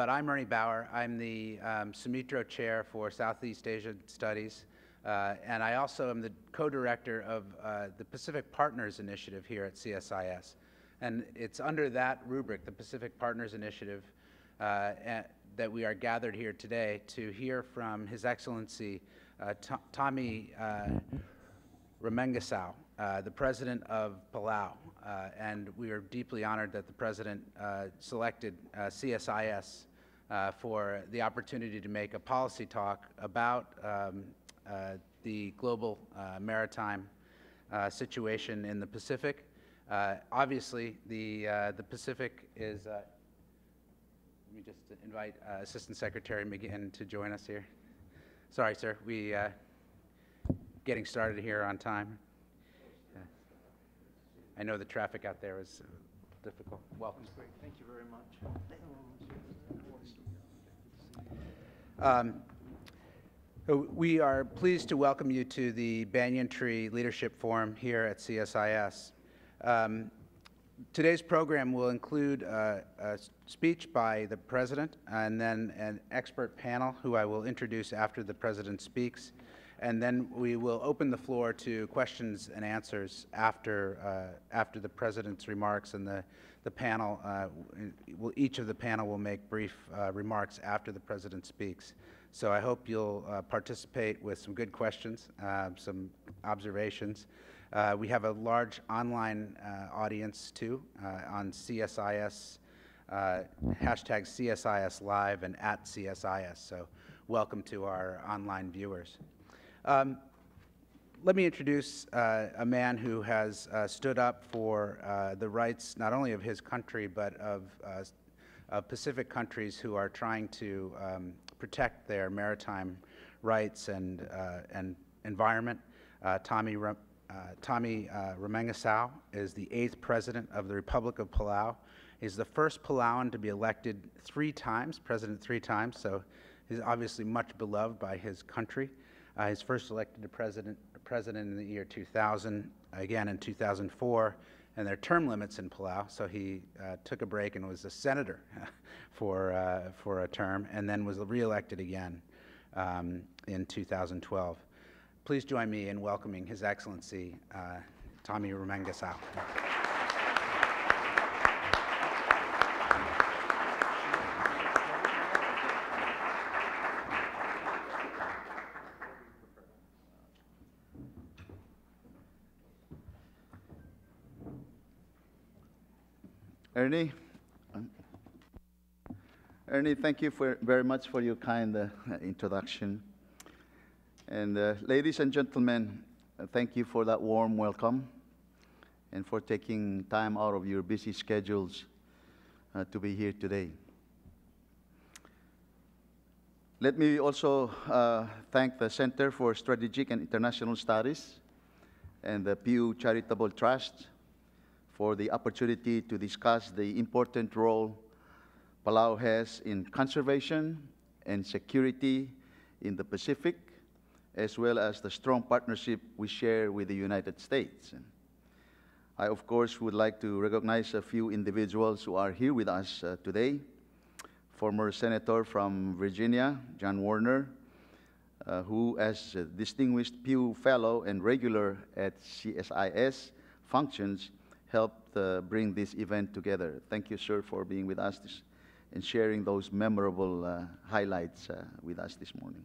But I'm Ernie Bauer. I'm the Sumitro Chair for Southeast Asian Studies, and I also am the co-director of the Pacific Partners Initiative here at CSIS. And it's under that rubric, the Pacific Partners Initiative, that we are gathered here today to hear from His Excellency Tommy Remengesau, the President of Palau. And we are deeply honored that the President selected CSIS for the opportunity to make a policy talk about the global maritime situation in the Pacific. Obviously, the Pacific is, let me just invite Assistant Secretary McGinn to join us here. Sorry, sir, we getting started here on time. I know the traffic out there is difficult. Welcome. That's great. Thank you very much. We are pleased to welcome you to the Banyan Tree Leadership Forum here at CSIS. Today's program will include a speech by the President and then an expert panel who I will introduce after the President speaks. And then we will open the floor to questions and answers after after the President's remarks, and the panel each of the panel will make brief remarks after the President speaks. So I hope you'll participate with some good questions, some observations. We have a large online audience too on CSIS, hashtag CSIS Live and at CSIS. So welcome to our online viewers. Let me introduce a man who has stood up for the rights not only of his country but of Pacific countries who are trying to protect their maritime rights and environment. Tommy Remengesau is the 8th President of the Republic of Palau. He's the first Palauan to be elected president three times, so he's obviously much beloved by his country. He's first elected to president in the year 2000, again in 2004, and there are term limits in Palau, so he took a break and was a senator for a term, and then was re-elected again in 2012. Please join me in welcoming His Excellency Tommy Remengesau. Ernie, thank you very much for your kind introduction. And ladies and gentlemen, thank you for that warm welcome and for taking time out of your busy schedules to be here today. Let me also thank the Center for Strategic and International Studies and the Pew Charitable Trust for the opportunity to discuss the important role Palau has in conservation and security in the Pacific, as well as the strong partnership we share with the United States. I, of course, would like to recognize a few individuals who are here with us today. Former Senator from Virginia, John Warner, who as a distinguished Pew Fellow and regular at CSIS functions, helped bring this event together. Thank you, sir, for being with us and sharing those memorable highlights with us this morning.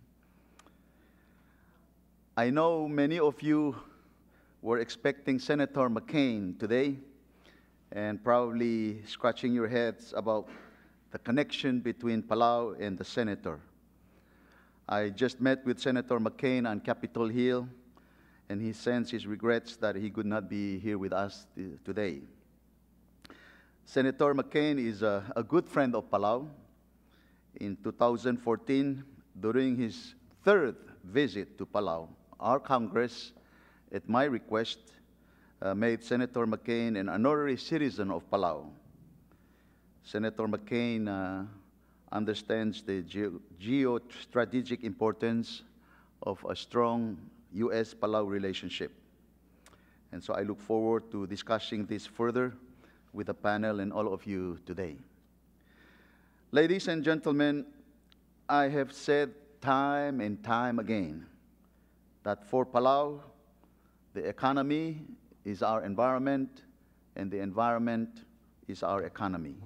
I know many of you were expecting Senator McCain today and probably scratching your heads about the connection between Palau and the Senator. I just met with Senator McCain on Capitol Hill, and he sends his regrets that he could not be here with us today. Senator McCain is a good friend of Palau. In 2014, during his third visit to Palau, our Congress, at my request, made Senator McCain an honorary citizen of Palau. Senator McCain understands the geostrategic importance of a strong U.S.-Palau relationship. And so I look forward to discussing this further with the panel and all of you today. Ladies and gentlemen, I have said time and time again that for Palau, the economy is our environment, and the environment is our economy.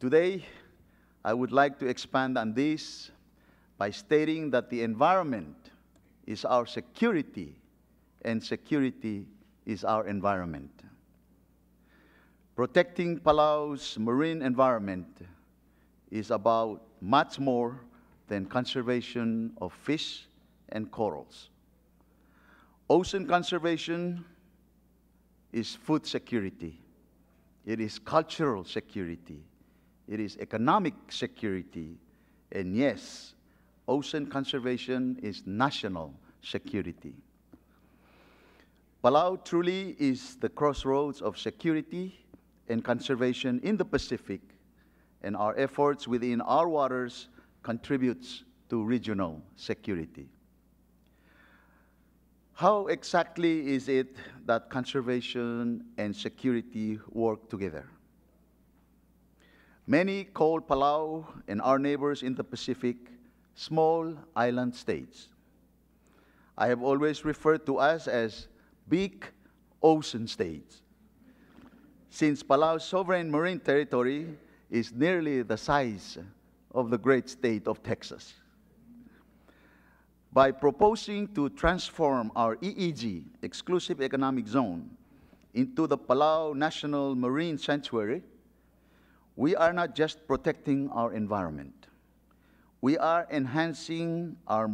Today, I would like to expand on this by stating that the environment is our security, and security is our environment. Protecting Palau's marine environment is about much more than conservation of fish and corals. Ocean conservation is food security. It is cultural security. It is economic security. And yes, ocean conservation is national security. Palau truly is the crossroads of security and conservation in the Pacific, and our efforts within our waters contributes to regional security. How exactly is it that conservation and security work together? Many call Palau and our neighbors in the Pacific small island states. I have always referred to us as big ocean states, since Palau's sovereign marine territory is nearly the size of the great state of Texas. By proposing to transform our EEZ, Exclusive Economic Zone, into the Palau National Marine Sanctuary, we are not just protecting our environment. We are enhancing our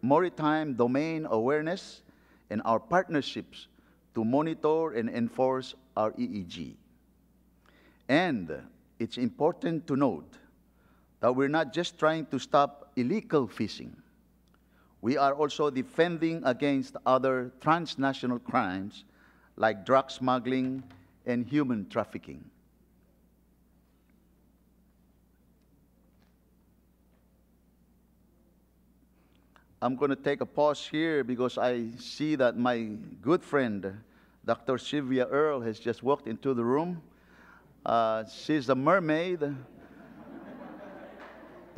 maritime domain awareness and our partnerships to monitor and enforce our EEZ. And it's important to note that we're not just trying to stop illegal fishing. We are also defending against other transnational crimes like drug smuggling and human trafficking. I'm going to take a pause here because I see that my good friend, Dr. Sylvia Earle, has just walked into the room. She's a mermaid,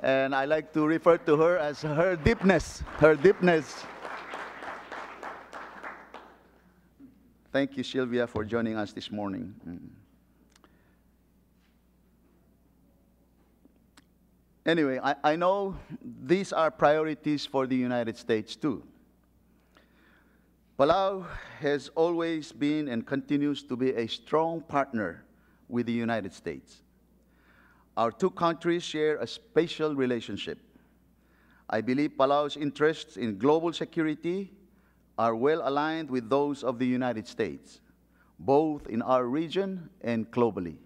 and I like to refer to her as her deepness, her deepness. Thank you, Sylvia, for joining us this morning. Anyway, I know these are priorities for the United States, too. Palau has always been and continues to be a strong partner with the United States. Our two countries share a special relationship. I believe Palau's interests in global security are well aligned with those of the United States, both in our region and globally.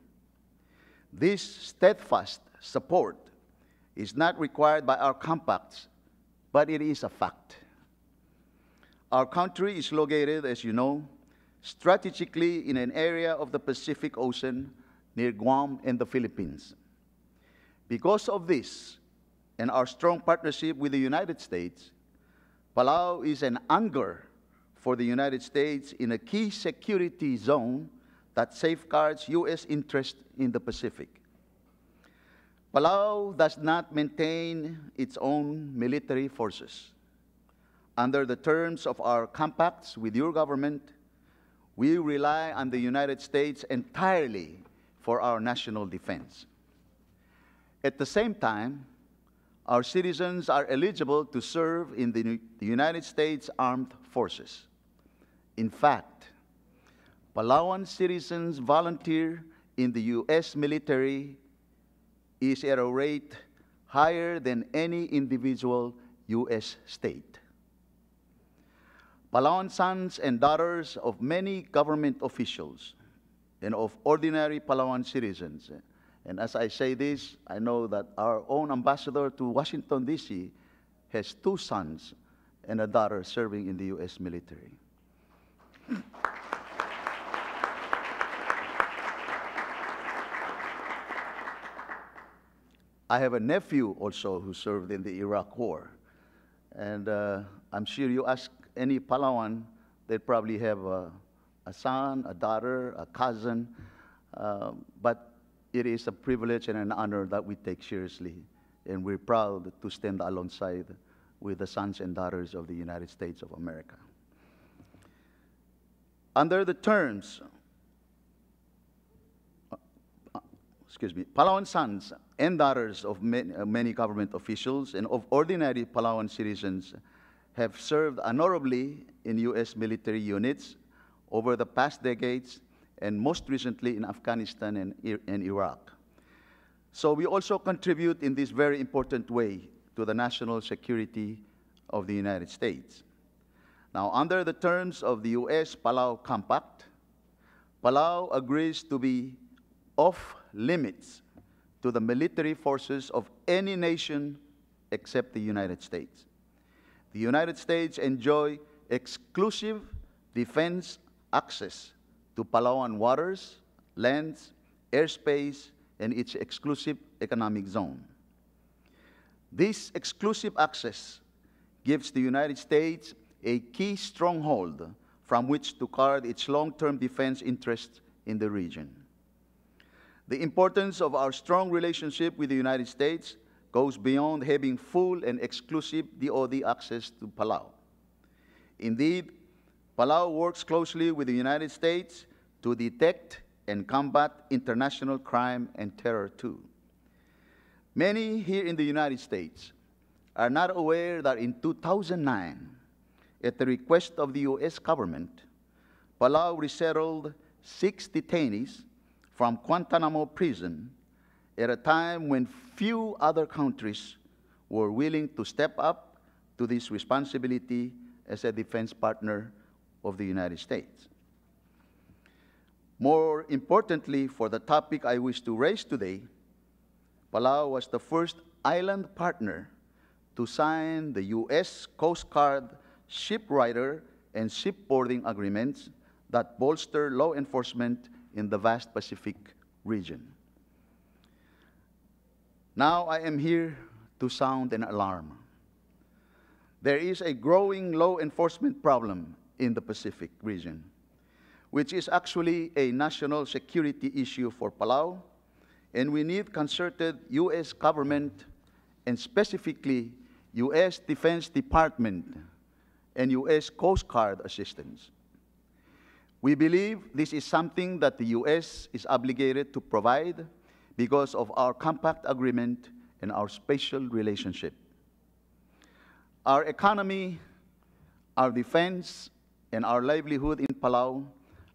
This steadfast support is not required by our compacts, but it is a fact. Our country is located, as you know, strategically in an area of the Pacific Ocean near Guam and the Philippines. Because of this and our strong partnership with the United States, Palau is an anchor for the United States in a key security zone that safeguards U.S. interests in the Pacific. Palau does not maintain its own military forces. Under the terms of our compacts with your government, we rely on the United States entirely for our national defense. At the same time, our citizens are eligible to serve in the United States Armed Forces. In fact, Palauan citizens volunteer in the U.S. military is at a rate higher than any individual U.S. state. Palauan sons and daughters of many government officials and of ordinary Palauan citizens, and as I say this, I know that our own ambassador to Washington, D.C. has two sons and a daughter serving in the U.S. military. I have a nephew also who served in the Iraq War. And I'm sure you ask any Palawan, they probably have a son, a daughter, a cousin. But it is a privilege and an honor that we take seriously, and we're proud to stand alongside with the sons and daughters of the United States of America. Under the terms, Palawan sons and daughters of many government officials and of ordinary Palawan citizens have served honorably in U.S. military units over the past decades, and most recently in Afghanistan and Iraq. So we also contribute in this very important way to the national security of the United States. Now, under the terms of the U.S.-Palau Compact, Palau agrees to be off limits to the military forces of any nation except the United States. The United States enjoys exclusive defense access to Palawan waters, lands, airspace, and its exclusive economic zone. This exclusive access gives the United States a key stronghold from which to guard its long-term defense interests in the region. The importance of our strong relationship with the United States goes beyond having full and exclusive DOD access to Palau. Indeed, Palau works closely with the United States to detect and combat international crime and terror too. Many here in the United States are not aware that in 2009, at the request of the U.S. government, Palau resettled 6 detainees from Guantanamo prison at a time when few other countries were willing to step up to this responsibility as a defense partner of the United States. More importantly, for the topic I wish to raise today, Palau was the first island partner to sign the U.S. Coast Guard shipwriter and shipboarding agreements that bolster law enforcement in the vast Pacific region. Now I am here to sound an alarm. There is a growing law enforcement problem in the Pacific region, which is actually a national security issue for Palau, and we need concerted U.S. government and specifically U.S. Defense Department and U.S. Coast Guard assistance. We believe this is something that the U.S. is obligated to provide because of our compact agreement and our special relationship. Our economy, our defense, and our livelihood in Palau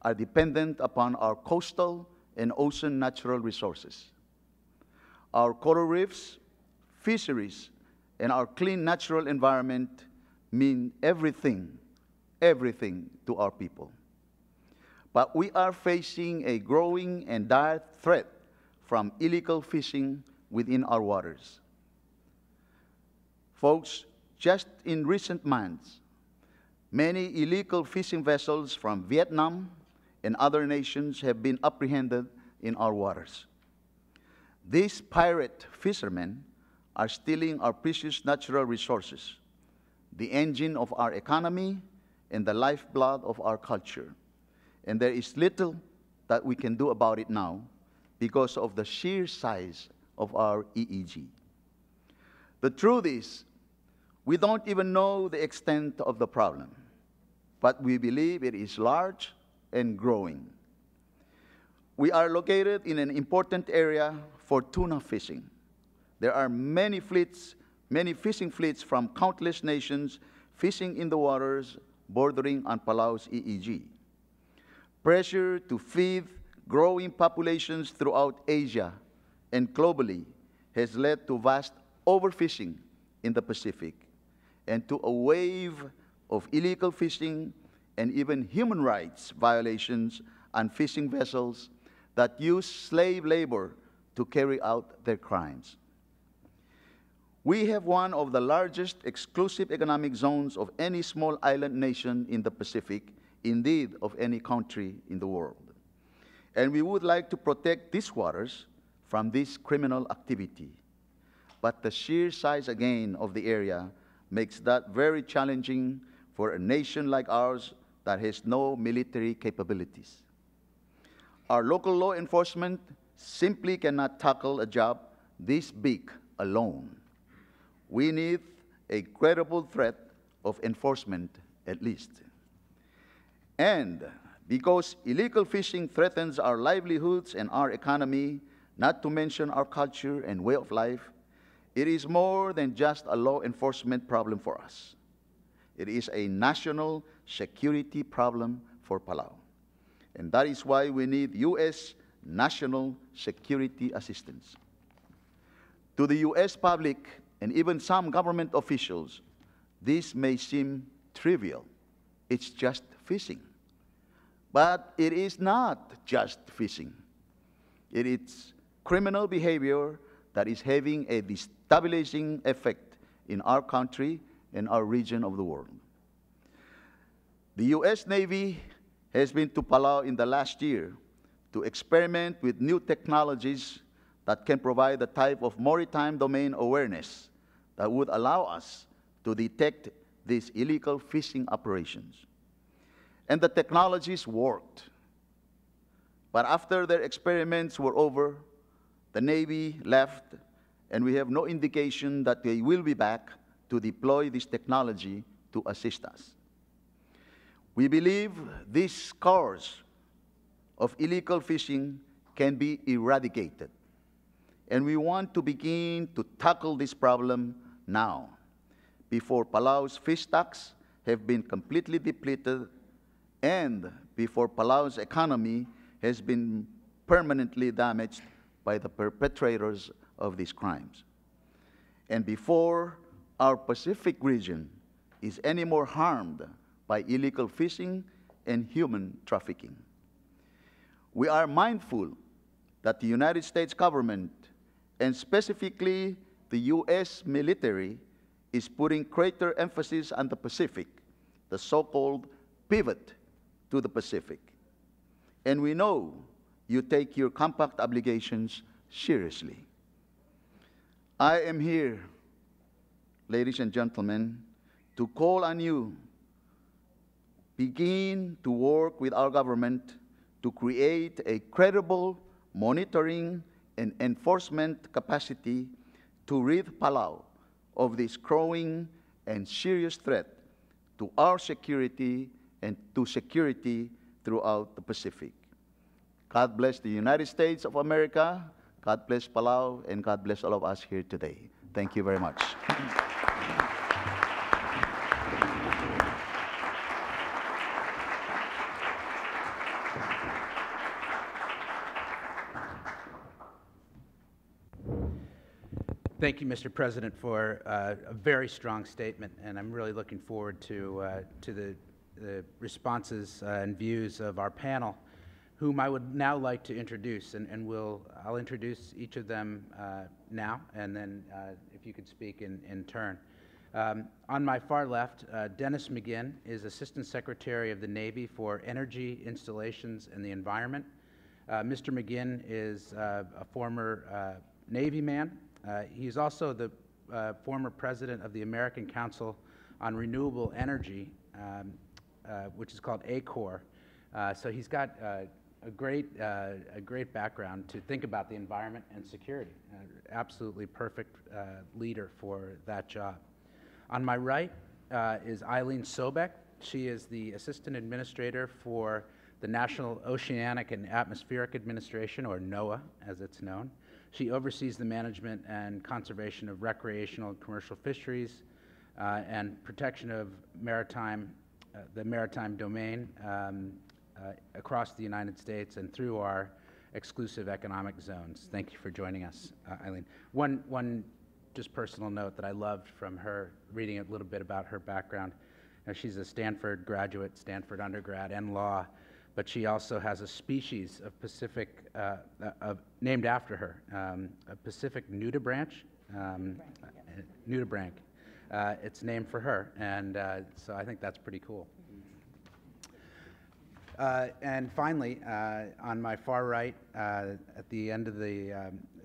are dependent upon our coastal and ocean natural resources. Our coral reefs, fisheries, and our clean natural environment mean everything, everything to our people. But we are facing a growing and dire threat from illegal fishing within our waters. Folks, just in recent months, many illegal fishing vessels from Vietnam and other nations have been apprehended in our waters. These pirate fishermen are stealing our precious natural resources, the engine of our economy and the lifeblood of our culture. And there is little that we can do about it now because of the sheer size of our EEZ. The truth is, we don't even know the extent of the problem, but we believe it is large and growing. We are located in an important area for tuna fishing. There are many fishing fleets from countless nations fishing in the waters bordering on Palau's EEZ. Pressure to feed growing populations throughout Asia and globally has led to vast overfishing in the Pacific, and to a wave of illegal fishing and even human rights violations on fishing vessels that use slave labor to carry out their crimes. We have one of the largest exclusive economic zones of any small island nation in the Pacific, indeed of any country in the world. And we would like to protect these waters from this criminal activity. But the sheer size again of the area makes that very challenging for a nation like ours that has no military capabilities. Our local law enforcement simply cannot tackle a job this big alone. We need a credible threat of enforcement, at least. And because illegal fishing threatens our livelihoods and our economy, not to mention our culture and way of life, it is more than just a law enforcement problem for us. It is a national security problem for Palau. And that is why we need U.S. national security assistance. To the U.S. public and even some government officials, this may seem trivial. It's just fishing. But it is not just fishing. It is criminal behavior that is having a destabilizing effect in our country and our region of the world. The U.S. Navy has been to Palau in the last year to experiment with new technologies that can provide the type of maritime domain awareness that would allow us to detect these illegal fishing operations. And the technologies worked. But after their experiments were over, the Navy left, and we have no indication that they will be back to deploy this technology to assist us. We believe this cause of illegal fishing can be eradicated, and we want to begin to tackle this problem now, before Palau's fish stocks have been completely depleted and before Palau's economy has been permanently damaged by the perpetrators of these crimes, and before our Pacific region is any more harmed by illegal fishing and human trafficking. We are mindful that the United States government, and specifically the U.S. military, is putting greater emphasis on the Pacific, the so-called pivot to the Pacific. And we know you take your compact obligations seriously. I am here, ladies and gentlemen, to call on you, begin to work with our government to create a credible monitoring and enforcement capacity to rid Palau of this growing and serious threat to our security and to security throughout the Pacific. God bless the United States of America, God bless Palau, and God bless all of us here today. Thank you very much. Thank you, Mr. President, for a very strong statement, and I'm really looking forward to the responses and views of our panel, whom I would now like to introduce, and I'll introduce each of them now, and then if you could speak in turn. On my far left, Dennis McGinn is Assistant Secretary of the Navy for Energy, Installations, and the Environment. Mr. McGinn is a former Navy man. He's also the former president of the American Council on Renewable Energy, which is called ACOR. So he's got a great background to think about the environment and security. Absolutely perfect leader for that job. On my right is Eileen Sobeck. She is the Assistant Administrator for the National Oceanic and Atmospheric Administration, or NOAA as it's known. She oversees the management and conservation of recreational and commercial fisheries and protection of maritime, the maritime domain across the United States and through our exclusive economic zones. Thank you for joining us, Eileen. One just personal note that I loved from her, reading a little bit about her background. Now, she's a Stanford graduate, Stanford undergrad, and law. But she also has a species of Pacific, named after her, a Pacific nudibranch. Nudibranch. It's named for her, and so I think that's pretty cool. And finally, on my far right, at the end of the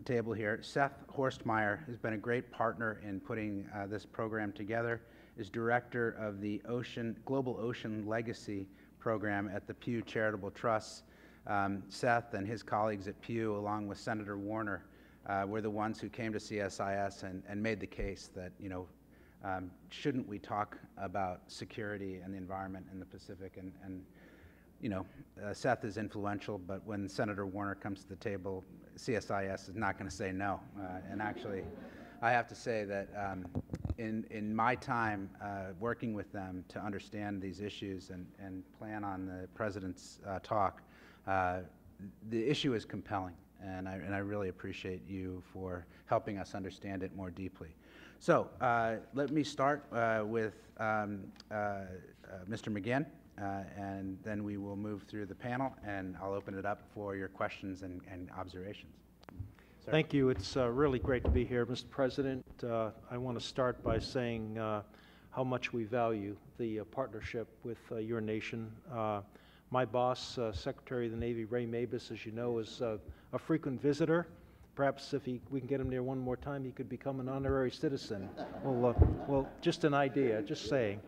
table here, Seth Horstmeyer has been a great partner in putting this program together, is director of the Global Ocean Legacy program at the Pew Charitable Trust. Seth and his colleagues at Pew, along with Senator Warner, were the ones who came to CSIS and made the case that, you know, shouldn't we talk about security and the environment in the Pacific? And you know, Seth is influential, but when Senator Warner comes to the table, CSIS is not going to say no. And actually, I have to say that in my time working with them to understand these issues and plan on the President's talk, the issue is compelling, and I really appreciate you for helping us understand it more deeply. So let me start with Mr. McGinn, and then we will move through the panel, and I'll open it up for your questions and observations. Sir. Thank you. It's really great to be here, Mr. President. I want to start by saying how much we value the partnership with your nation. My boss, Secretary of the Navy Ray Mabus, as you know, is a frequent visitor. Perhaps if we can get him there one more time, he could become an honorary citizen. Well, just an idea, just saying.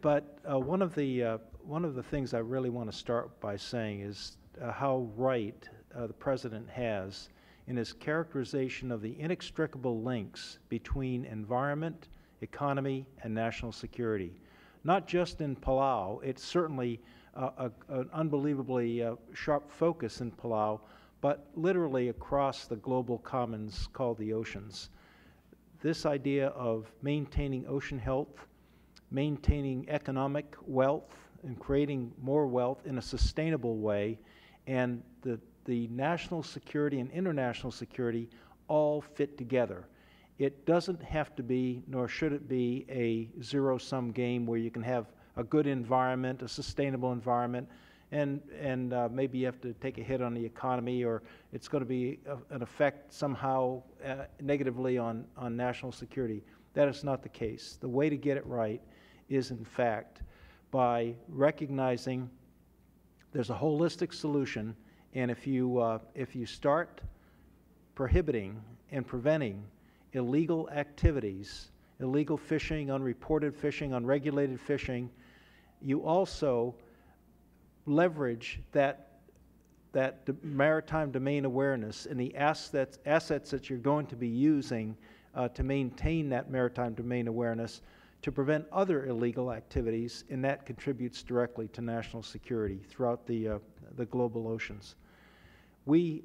But one of the things I really want to start by saying is how right the President has in his characterization of the inextricable links between environment, economy, and national security. Not just in Palau, it's certainly an unbelievably sharp focus in Palau, but literally across the global commons called the oceans. This idea of maintaining ocean health, maintaining economic wealth, and creating more wealth in a sustainable way, and the national security and international security all fit together. It doesn't have to be, nor should it be, a zero-sum game where you can have a good environment, a sustainable environment, and maybe you have to take a hit on the economy, or it's going to be an effect somehow negatively on national security. That is not the case. The way to get it right is, in fact, by recognizing there's a holistic solution, and if you start prohibiting and preventing illegal activities, illegal fishing, unreported fishing, unregulated fishing, you also leverage that maritime domain awareness and the assets that you're going to be using to maintain that maritime domain awareness to prevent other illegal activities, and that contributes directly to national security throughout the global oceans. We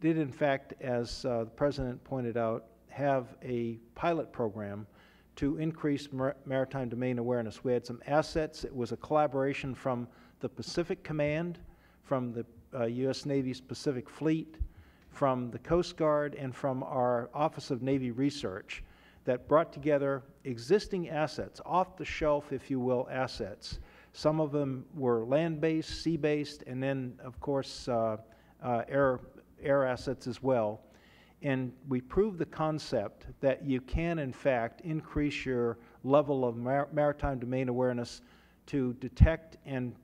did, in fact, as the President pointed out, have a pilot program to increase maritime domain awareness. We had some assets. It was a collaboration from the Pacific Command, from the U.S. Navy's Pacific Fleet, from the Coast Guard, and from our Office of Navy Research that brought together existing assets, off-the-shelf, if you will, assets. Some of them were land-based, sea-based, and then, of course, air assets as well. And we proved the concept that you can, in fact, increase your level of maritime domain awareness to detect and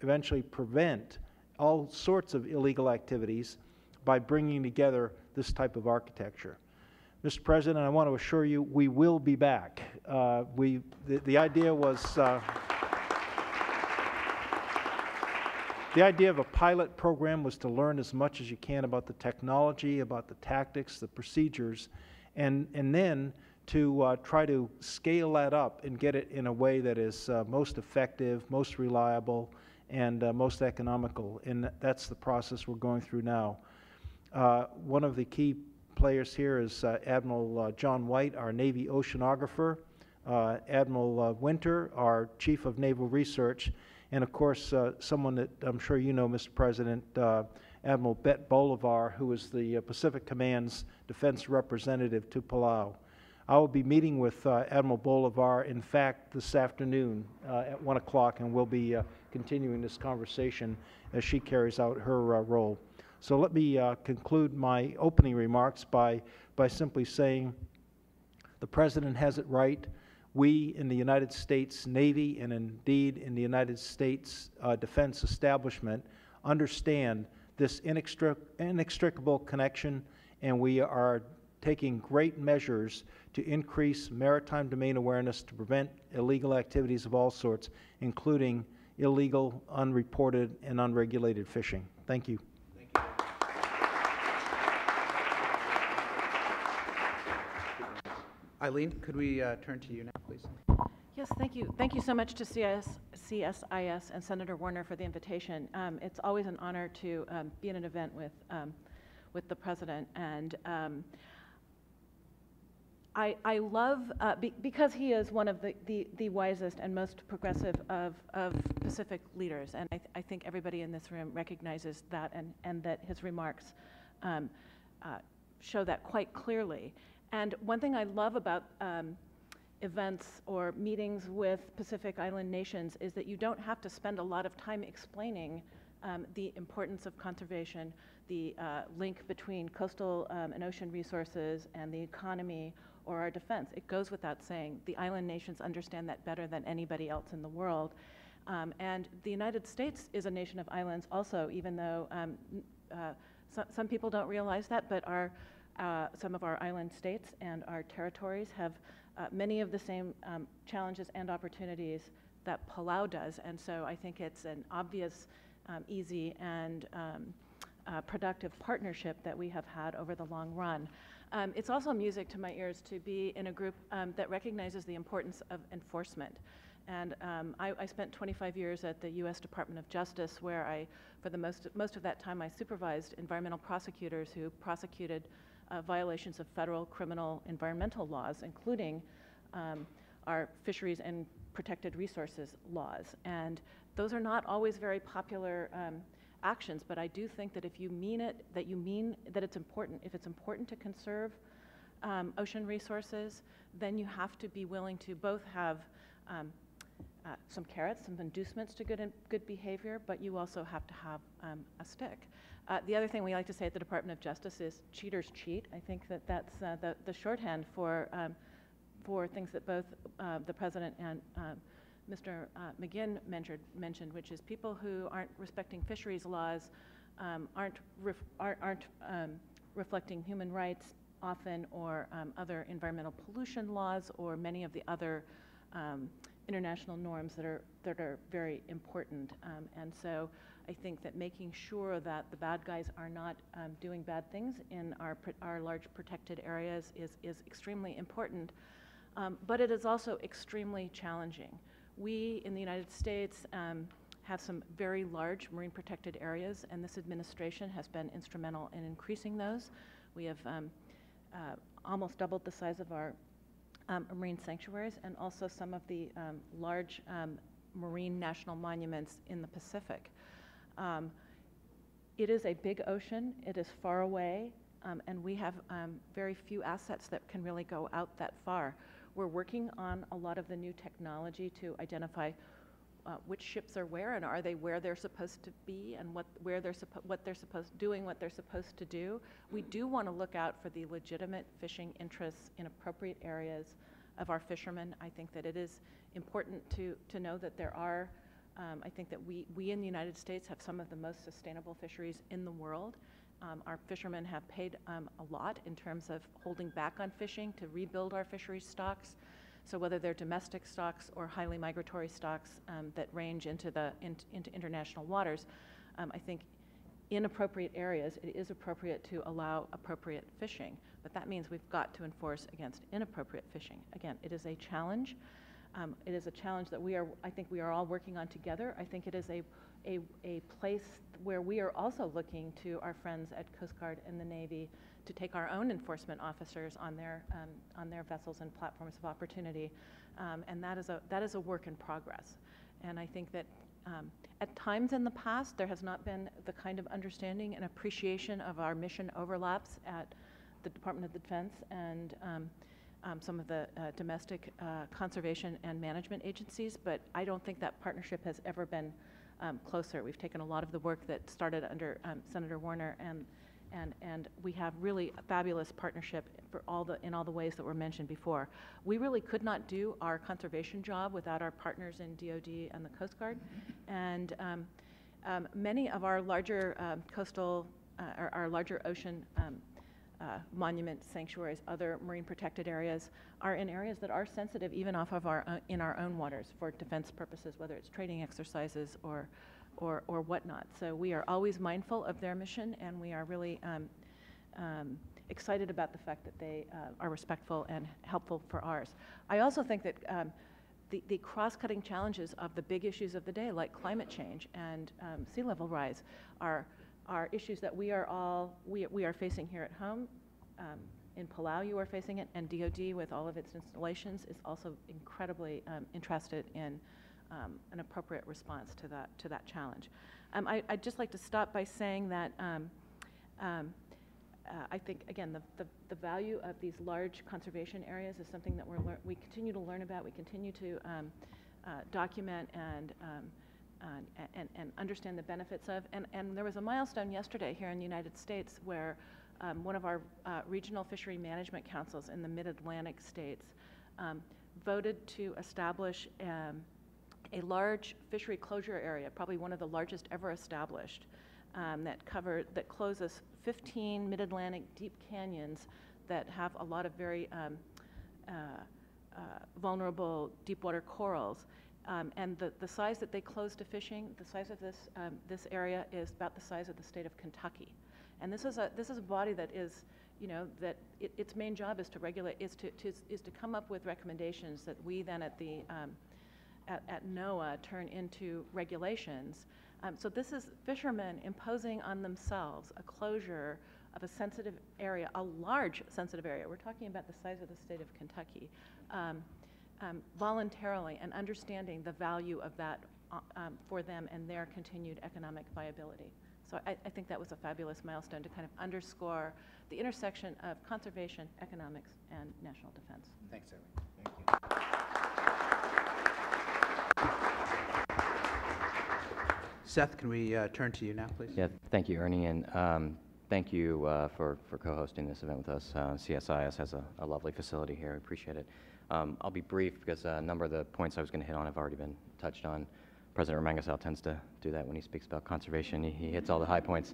eventually prevent all sorts of illegal activities by bringing together this type of architecture. Mr. President, I want to assure you we will be back. The idea was the idea of a pilot program was to learn as much as you can about the technology, about the tactics, the procedures, and then to try to scale that up and get it in a way that is most effective, most reliable, and most economical, and that's the process we're going through now. One of the key players here is Admiral John White, our Navy oceanographer, Admiral Winter, our Chief of Naval Research, and of course someone that I'm sure you know, Mr. President, Admiral Bet Bolivar, who is the Pacific Command's defense representative to Palau. I will be meeting with Admiral Bolivar, in fact, this afternoon at 1 o'clock, and we'll be continuing this conversation as she carries out her role. So let me conclude my opening remarks by simply saying the President has it right. We in the United States Navy, and indeed in the United States defense establishment, understand this inextricable connection, and we are taking great measures to increase maritime domain awareness to prevent illegal activities of all sorts, including illegal, unreported, and unregulated fishing. Thank you. Thank you. Eileen, could we turn to you now, please? Yes, thank you. Thank you so much to CSIS and Senator Warner for the invitation. It's always an honor to be in an event with the President, and I love, because he is one of the wisest and most progressive of Pacific leaders, and I think everybody in this room recognizes that, and that his remarks show that quite clearly. And one thing I love about events or meetings with Pacific Island nations is that you don't have to spend a lot of time explaining the importance of conservation, the link between coastal and ocean resources and the economy or our defense. It goes without saying. The island nations understand that better than anybody else in the world. And the United States is a nation of islands also, even though some people don't realize that, but our some of our island states and our territories have many of the same challenges and opportunities that Palau does. And so I think it's an obvious, easy, and productive partnership that we have had over the long run. It's also music to my ears to be in a group that recognizes the importance of enforcement. And I spent 25 years at the U.S. Department of Justice, where I, for the most of that time, I supervised environmental prosecutors who prosecuted violations of federal criminal environmental laws, including our fisheries and protected resources laws. And those are not always very popular actions, but I do think that if you mean it, that you mean that it's important, if it's important to conserve ocean resources, then you have to be willing to both have some carrots, some inducements to good behavior, but you also have to have a stick. The other thing we like to say at the Department of Justice is cheaters cheat. I think that that's the shorthand for things that both the President and Mr. McGinn mentioned, which is people who aren't respecting fisheries laws, aren't reflecting human rights often, or other environmental pollution laws, or many of the other international norms that are very important. And so I think that making sure that the bad guys are not doing bad things in our large protected areas is extremely important, but it is also extremely challenging. We in the United States have some very large marine protected areas, and this administration has been instrumental in increasing those. We have almost doubled the size of our marine sanctuaries, and also some of the large marine national monuments in the Pacific. It is a big ocean, it is far away, and we have very few assets that can really go out that far. We're working on a lot of the new technology to identify which ships are where, and are they where they're supposed to be, and what they're supposed to do. We do want to look out for the legitimate fishing interests in appropriate areas of our fishermen. I think that it is important to know that there are. I think that we in the United States have some of the most sustainable fisheries in the world. Our fishermen have paid a lot in terms of holding back on fishing to rebuild our fisheries stocks. So whether they're domestic stocks or highly migratory stocks that range into international waters, I think in appropriate areas it is appropriate to allow appropriate fishing. But that means we've got to enforce against inappropriate fishing. Again, it is a challenge. It is a challenge that I think we are all working on together. I think it is a place where we are also looking to our friends at Coast Guard and the Navy to take our own enforcement officers on their vessels and platforms of opportunity, and that is a work in progress. And I think that at times in the past there has not been the kind of understanding and appreciation of our mission overlaps at the Department of Defense and some of the domestic conservation and management agencies, but I don't think that partnership has ever been closer. We've taken a lot of the work that started under Senator Warner, and we have really a fabulous partnership in all the ways that were mentioned before. We really could not do our conservation job without our partners in DOD and the Coast Guard, and many of our larger ocean monuments, sanctuaries, other marine protected areas are in areas that are sensitive even off of our in our own waters for defense purposes, whether it's training exercises or whatnot. So we are always mindful of their mission, and we are really excited about the fact that they are respectful and helpful for ours. I also think that the cross-cutting challenges of the big issues of the day, like climate change and sea level rise, are issues that we are facing here at home. In Palau, you are facing it, and DOD, with all of its installations, is also incredibly interested in an appropriate response to that challenge. I'd just like to stop by saying that I think, again, the value of these large conservation areas is something that we continue to learn about. We continue to document and understand the benefits of. And there was a milestone yesterday here in the United States where one of our regional fishery management councils in the mid-Atlantic states voted to establish a large fishery closure area, probably one of the largest ever established, that closes 15 mid-Atlantic deep canyons that have a lot of very vulnerable deep water corals. And the size that they closed to fishing, the size of this area is about the size of the state of Kentucky. And this is a body that is, you know, that its main job is to regulate, is to come up with recommendations that we then at the at NOAA turn into regulations. So this is fishermen imposing on themselves a closure of a sensitive area, a large sensitive area. We're talking about the size of the state of Kentucky, voluntarily, and understanding the value of that for them and their continued economic viability. So I think that was a fabulous milestone to kind of underscore the intersection of conservation, economics, and national defense. Thanks, Eileen. Thank you. Seth, can we turn to you now, please? Yeah, thank you, Ernie, and thank you for co-hosting this event with us. CSIS has a lovely facility here. I appreciate it. I'll be brief because a number of the points I was going to hit on have already been touched on. President Remengesau tends to do that when he speaks about conservation. He hits all the high points.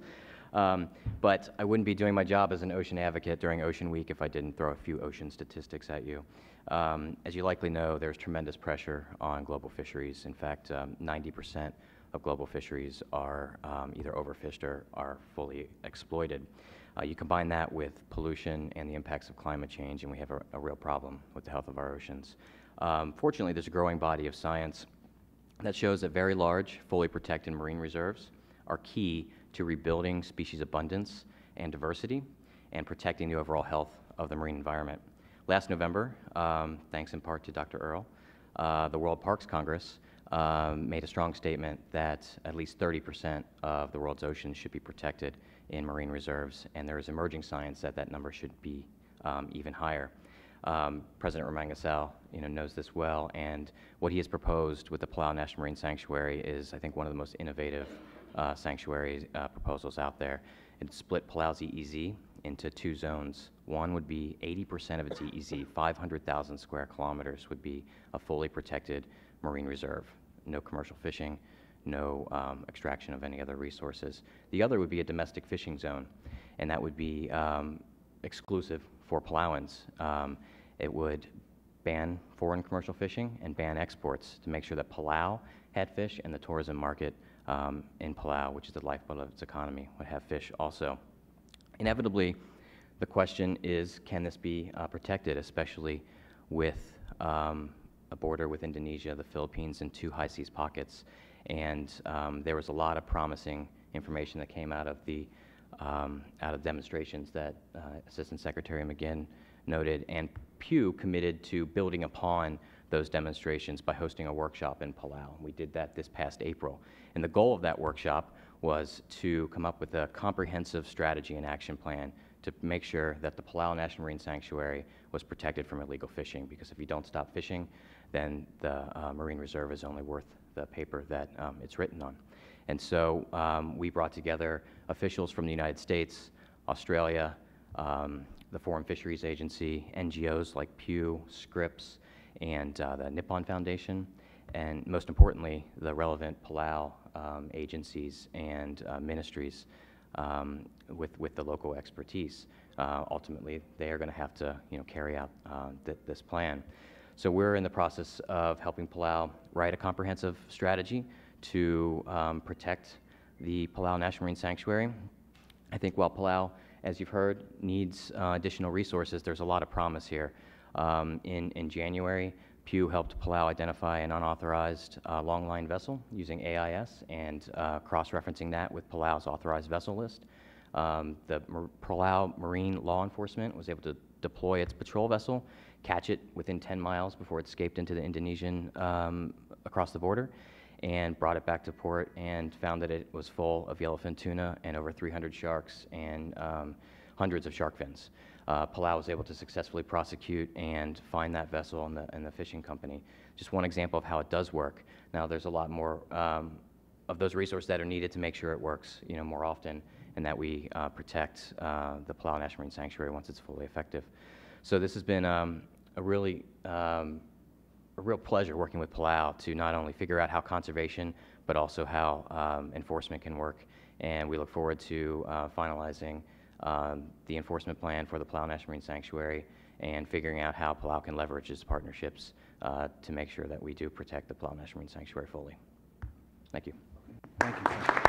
But I wouldn't be doing my job as an ocean advocate during Ocean Week if I didn't throw a few ocean statistics at you. As you likely know, there's tremendous pressure on global fisheries. In fact, 90% of global fisheries are either overfished or are fully exploited. You combine that with pollution and the impacts of climate change, and we have a real problem with the health of our oceans. Fortunately, there's a growing body of science that shows that very large, fully protected marine reserves are key to rebuilding species abundance and diversity and protecting the overall health of the marine environment. Last November, thanks in part to Dr. Earle, the World Parks Congress made a strong statement that at least 30% of the world's oceans should be protected in marine reserves, and there is emerging science that that number should be even higher. President Remengesau, knows this well, and what he has proposed with the Palau National Marine Sanctuary is, I think, one of the most innovative sanctuary proposals out there. It split Palau's EEZ into two zones. One would be 80% of its EEZ, 500,000 square kilometers, would be a fully protected marine reserve. No commercial fishing, no extraction of any other resources. The other would be a domestic fishing zone, and that would be exclusive for Palauans. It would ban foreign commercial fishing and ban exports to make sure that Palau had fish and the tourism market in Palau, which is the lifeblood of its economy, would have fish also. Inevitably, the question is, can this be protected, especially with a border with Indonesia, the Philippines, and two high seas pockets? And there was a lot of promising information that came out of the demonstrations that Assistant Secretary McGinn noted, and Pew committed to building upon those demonstrations by hosting a workshop in Palau. We did that this past April, and the goal of that workshop was to come up with a comprehensive strategy and action plan to make sure that the Palau National Marine Sanctuary was protected from illegal fishing, because if you don't stop fishing, then the marine reserve is only worth the paper that it's written on. And so we brought together officials from the United States, Australia, the Foreign Fisheries Agency, NGOs like Pew, Scripps, and the Nippon Foundation, and most importantly, the relevant Palau agencies and ministries with the local expertise. ultimately they are going to have to carry out this plan. So we're in the process of helping Palau write a comprehensive strategy to protect the Palau National Marine Sanctuary. I think while Palau, as you've heard, needs additional resources, there's a lot of promise here. In January, Pew helped Palau identify an unauthorized long-line vessel using AIS and cross-referencing that with Palau's authorized vessel list. The Palau Marine Law Enforcement was able to deploy its patrol vessel, catch it within 10 miles before it escaped into the Indonesian, across the border, and brought it back to port and found that it was full of yellowfin tuna and over 300 sharks and hundreds of shark fins. Palau was able to successfully prosecute and find that vessel and the fishing company. Just one example of how it does work. Now there's a lot more of those resources that are needed to make sure it works more often and that we protect the Palau National Marine Sanctuary once it's fully effective. So this has been a real pleasure working with Palau to not only figure out how conservation, but also how enforcement can work. And we look forward to finalizing the enforcement plan for the Palau National Marine Sanctuary and figuring out how Palau can leverage its partnerships to make sure that we do protect the Palau National Marine Sanctuary fully. Thank you. Thank you.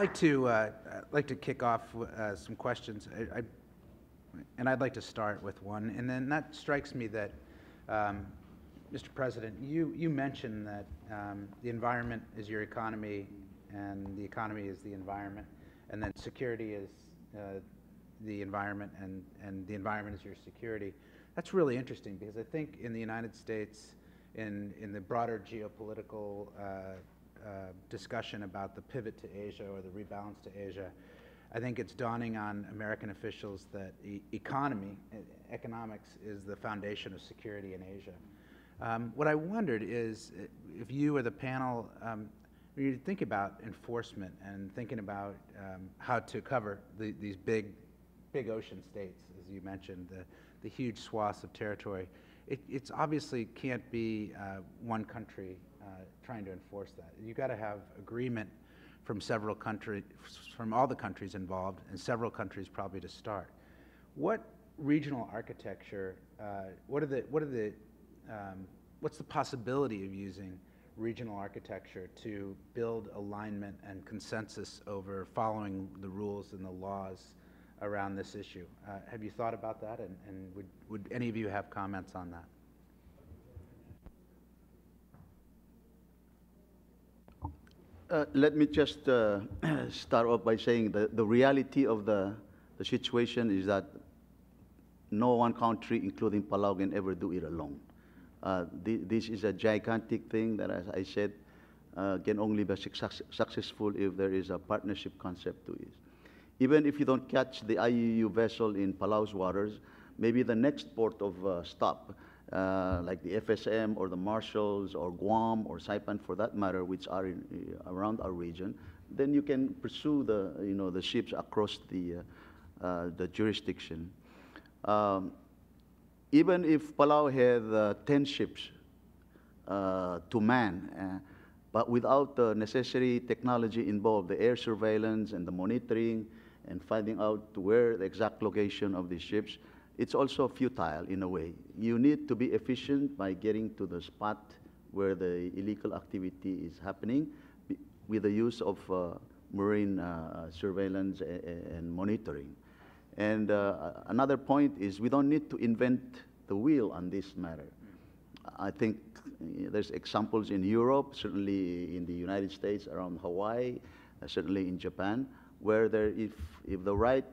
I'd like to kick off some questions. And I'd like to start with one, and then that strikes me that, Mr. President, you mentioned that the environment is your economy, and the economy is the environment, and then security is the environment, and the environment is your security. That's really interesting, because I think in the United States, in the broader geopolitical discussion about the pivot to Asia or the rebalance to Asia, I think it's dawning on American officials that economics is the foundation of security in Asia. What I wondered is if you or the panel, you think about enforcement and thinking about how to cover these big ocean states, as you mentioned, the huge swaths of territory. It's obviously can't be one country trying to enforce that. You've got to have agreement from several countries, from all the countries involved, and several countries probably to start. What regional architecture? What's the possibility of using regional architecture to build alignment and consensus over following the rules and the laws around this issue? Have you thought about that? And would any of you have comments on that? Let me just start off by saying that the reality of the situation is that no one country, including Palau, can ever do it alone. This is a gigantic thing that, as I said, can only be successful if there is a partnership concept to it. Even if you don't catch the IUU vessel in Palau's waters, maybe the next port of stop, like the FSM or the Marshalls or Guam or Saipan for that matter, which are in, around our region, then you can pursue the the ships across the jurisdiction. Even if Palau had 10 ships to man, but without the necessary technology involved, the air surveillance and the monitoring and finding out where the exact location of these ships, it's also futile in a way. You need to be efficient by getting to the spot where the illegal activity is happening with the use of marine surveillance and monitoring. And another point is we don't need to invent the wheel on this matter. I think there's examples in Europe, certainly in the United States, around Hawaii, certainly in Japan, where there, if the right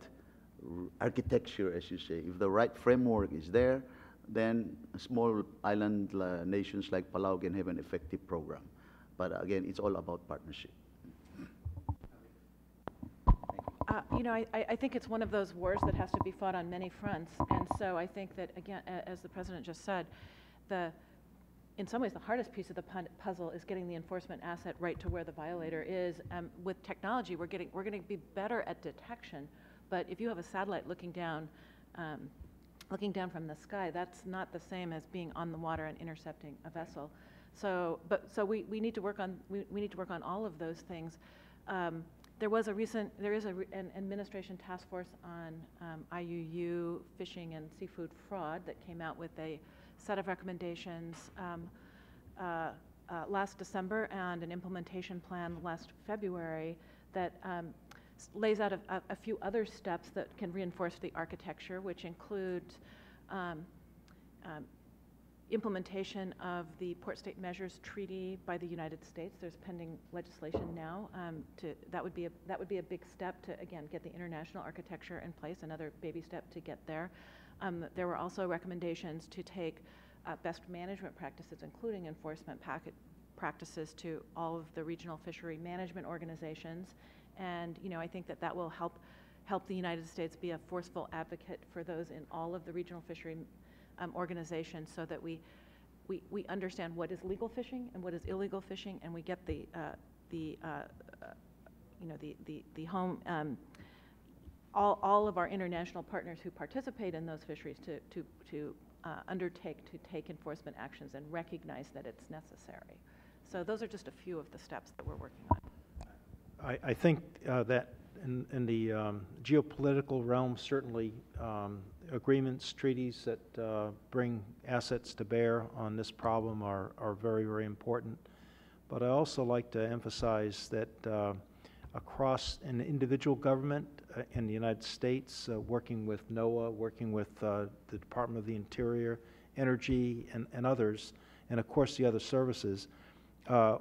architecture, as you say, if the right framework is there, then small island nations like Palau can have an effective program. But again, it's all about partnership. I think it's one of those wars that has to be fought on many fronts. And so I think that, again, as the President just said, in some ways the hardest piece of the puzzle is getting the enforcement asset right to where the violator is. With technology, we're going to be better at detection. But if you have a satellite looking down from the sky, that's not the same as being on the water and intercepting a vessel. So we need to work on all of those things. There was a recent, there is an administration task force on IUU fishing and seafood fraud that came out with a set of recommendations last December and an implementation plan last February that lays out a few other steps that can reinforce the architecture, which includes implementation of the Port State Measures Treaty by the United States. There's pending legislation now. That would be a big step to, again, get the international architecture in place, another baby step to get there. There were also recommendations to take best management practices, including enforcement practices, to all of the regional fishery management organizations. And, you know, I think that that will help the United States be a forceful advocate for those in all of the regional fishery organizations, so that we understand what is legal fishing and what is illegal fishing, and we get the home all of our international partners who participate in those fisheries to undertake to take enforcement actions and recognize that it's necessary. So those are just a few of the steps that we're working on. I think that in the geopolitical realm, certainly agreements, treaties that bring assets to bear on this problem are very, very important. But I also like to emphasize that across an individual government in the United States, working with NOAA, working with the Department of the Interior, Energy, and others, and of course the other services,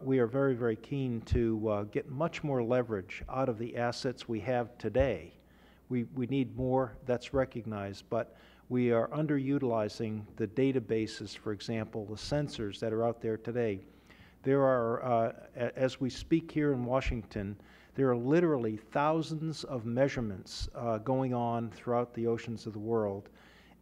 we are very, very keen to get much more leverage out of the assets we have today. We need more, that's recognized, but we are underutilizing the databases, for example, the sensors that are out there today. There are, as we speak here in Washington, there are literally thousands of measurements going on throughout the oceans of the world,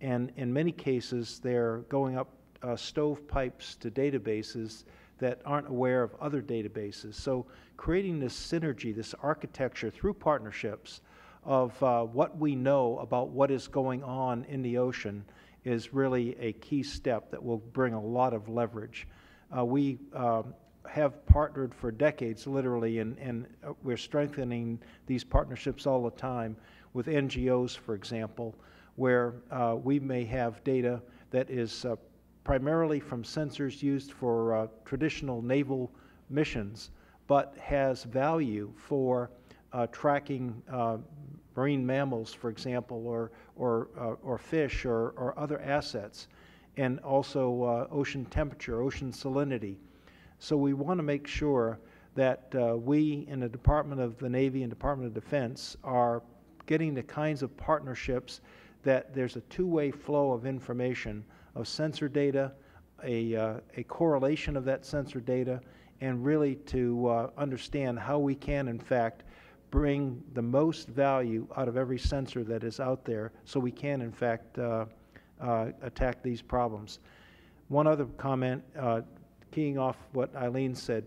and in many cases they're going up stovepipes to databases that aren't aware of other databases. So creating this synergy, this architecture through partnerships of what we know about what is going on in the ocean is really a key step that will bring a lot of leverage. We have partnered for decades, literally, and we're strengthening these partnerships all the time with NGOs, for example, where we may have data that is primarily from sensors used for traditional naval missions, but has value for tracking marine mammals, for example, or fish or other assets, and also ocean temperature, ocean salinity. So we want to make sure that we in the Department of the Navy and Department of Defense are getting the kinds of partnerships that there's a two-way flow of information, of sensor data, a correlation of that sensor data, and really to understand how we can, in fact, bring the most value out of every sensor that is out there, so we can, in fact, attack these problems. One other comment, keying off what Eileen said,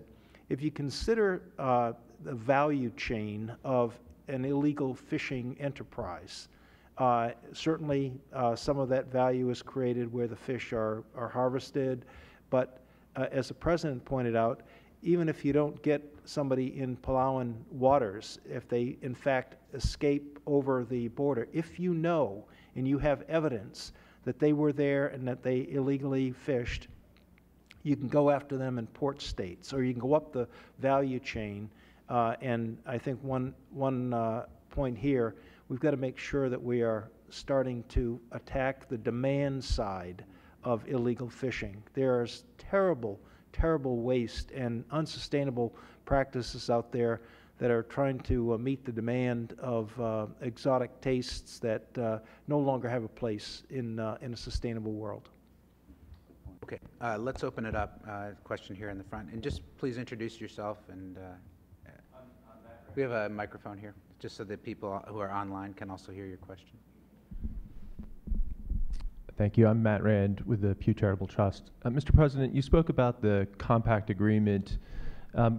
if you consider the value chain of an illegal fishing enterprise, certainly some of that value is created where the fish are harvested, but as the President pointed out, even if you don't get somebody in Palauan waters, if they in fact escape over the border, if you know and you have evidence that they were there and that they illegally fished, you can go after them in port states, or you can go up the value chain. And I think one point here, we've got to make sure that we are starting to attack the demand side of illegal fishing. There's terrible, terrible waste and unsustainable practices out there that are trying to meet the demand of exotic tastes that no longer have a place in a sustainable world. Okay, let's open it up. Question here in the front, and just please introduce yourself. And we have a microphone here, just so that people who are online can also hear your question. Thank you. I'm Matt Rand with the Pew Charitable Trust. Mr. President, you spoke about the compact agreement.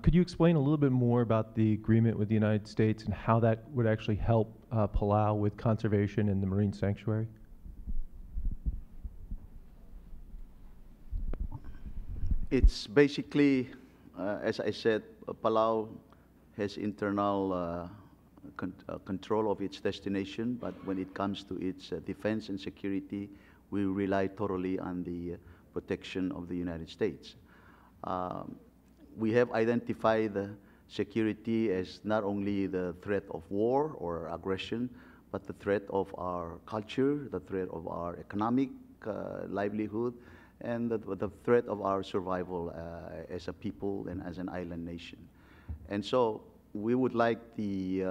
Could you explain a little bit more about the agreement with the United States and how that would actually help Palau with conservation in the marine sanctuary? It's basically, as I said, Palau has internal control of its destination, but when it comes to its defense and security, we rely totally on the protection of the United States. We have identified security as not only the threat of war or aggression, but the threat of our culture, the threat of our economic livelihood, and the threat of our survival as a people and as an island nation. And so we would like the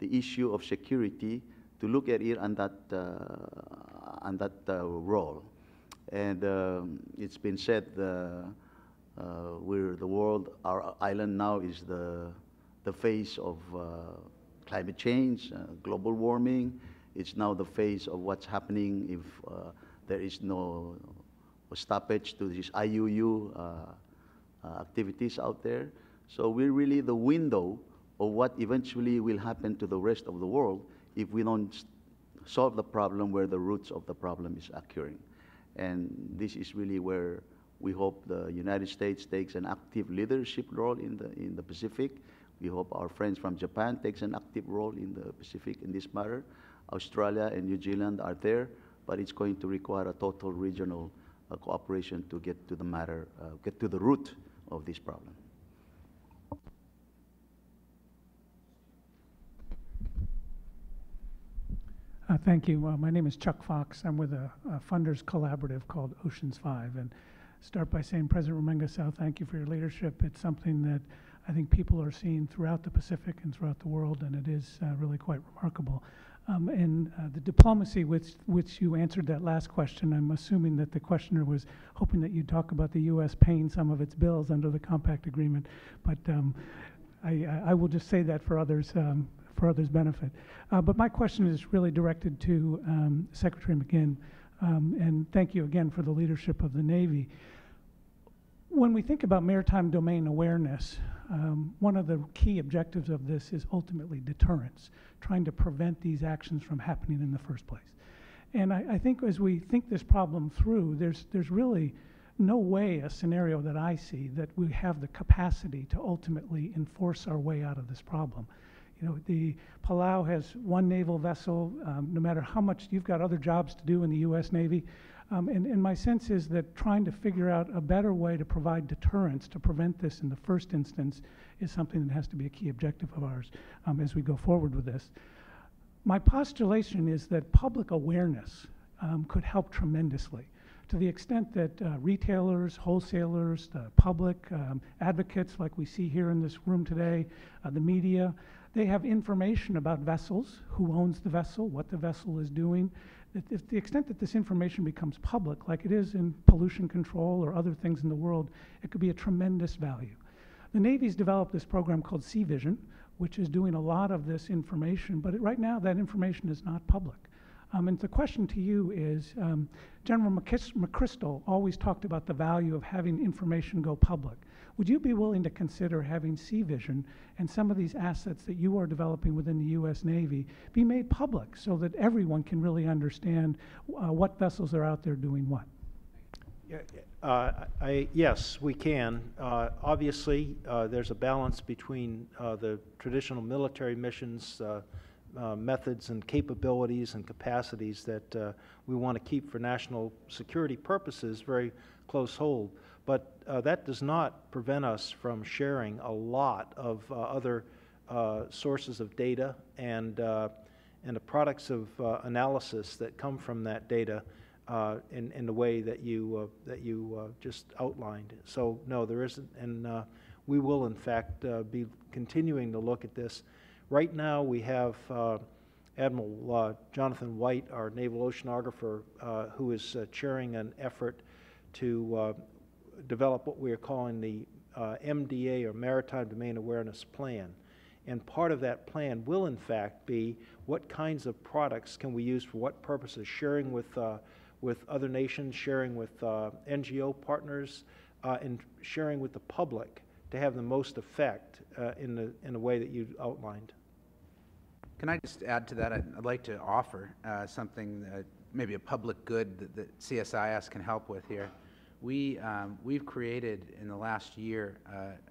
issue of security to look at it on that role. And it's been said we're the world, our island now is the face of climate change, global warming. It's now the face of what's happening if there is no stoppage to these IUU activities out there. So we're really the window of what eventually will happen to the rest of the world if we don't solve the problem where the roots of the problem is occurring. And this is really where we hope the United States takes an active leadership role in the Pacific. We hope our friends from Japan takes an active role in the Pacific in this matter. Australia and New Zealand are there, but it's going to require a total regional cooperation to get to the matter, get to the root of this problem. Thank you. My name is Chuck Fox. I'm with a funders collaborative called Oceans 5. And start by saying, President Remengesau, thank you for your leadership. It's something that I think people are seeing throughout the Pacific and throughout the world, and it is really quite remarkable. The diplomacy with which you answered that last question, I'm assuming that the questioner was hoping that you'd talk about the U.S. paying some of its bills under the compact agreement, but I will just say that for others' benefit. But my question is really directed to Secretary McGinn. And thank you again for the leadership of the Navy. When we think about maritime domain awareness, one of the key objectives of this is ultimately deterrence, trying to prevent these actions from happening in the first place. And I think as we think this problem through, there's really no way a scenario that I see that we have the capacity to ultimately enforce our way out of this problem. You know, the Palau has one naval vessel, no matter how much, you've got other jobs to do in the U.S. Navy. And my sense is that trying to figure out a better way to provide deterrence to prevent this in the first instance is something that has to be a key objective of ours as we go forward with this. My postulation is that public awareness could help tremendously, to the extent that retailers, wholesalers, the public, advocates like we see here in this room today, the media, they have information about vessels, who owns the vessel, what the vessel is doing. If the extent that this information becomes public, like it is in pollution control or other things in the world, it could be a tremendous value. The Navy's developed this program called Sea Vision, which is doing a lot of this information, but right now that information is not public. And the question to you is, General McChrystal always talked about the value of having information go public. Would you be willing to consider having Sea Vision and some of these assets that you are developing within the U.S. Navy be made public so that everyone can really understand what vessels are out there doing what? Yes, we can. Obviously, there's a balance between the traditional military missions methods and capabilities and capacities that we want to keep for national security purposes very close hold. But that does not prevent us from sharing a lot of other sources of data and the products of analysis that come from that data in the way that you just outlined. So no, there isn't, and we will in fact be continuing to look at this. Right now we have Admiral Jonathan White, our naval oceanographer, who is chairing an effort to develop what we are calling the MDA, or Maritime Domain Awareness Plan. And part of that plan will in fact be what kinds of products can we use for what purposes, sharing with other nations, sharing with NGO partners, and sharing with the public to have the most effect in the way that you outlined. Can I just add to that? I'd like to offer something, maybe a public good that CSIS can help with here, We've created in the last year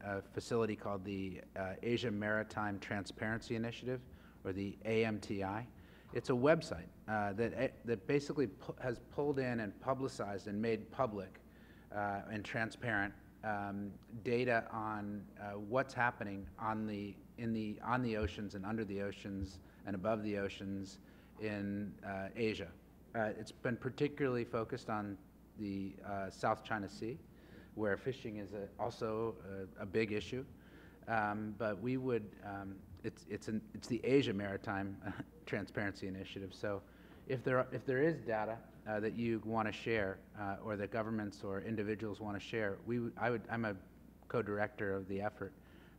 a facility called the Asia Maritime Transparency Initiative, or the AMTI. It's a website that basically has pulled in and publicized and made public and transparent data on what's happening on the oceans and under the oceans and above the oceans in Asia. It's been particularly focused on the South China Sea, where fishing is also a big issue. But we would, it's the Asia Maritime Transparency Initiative. So if there is data that you want to share, or that governments or individuals want to share, I'm a co-director of the effort.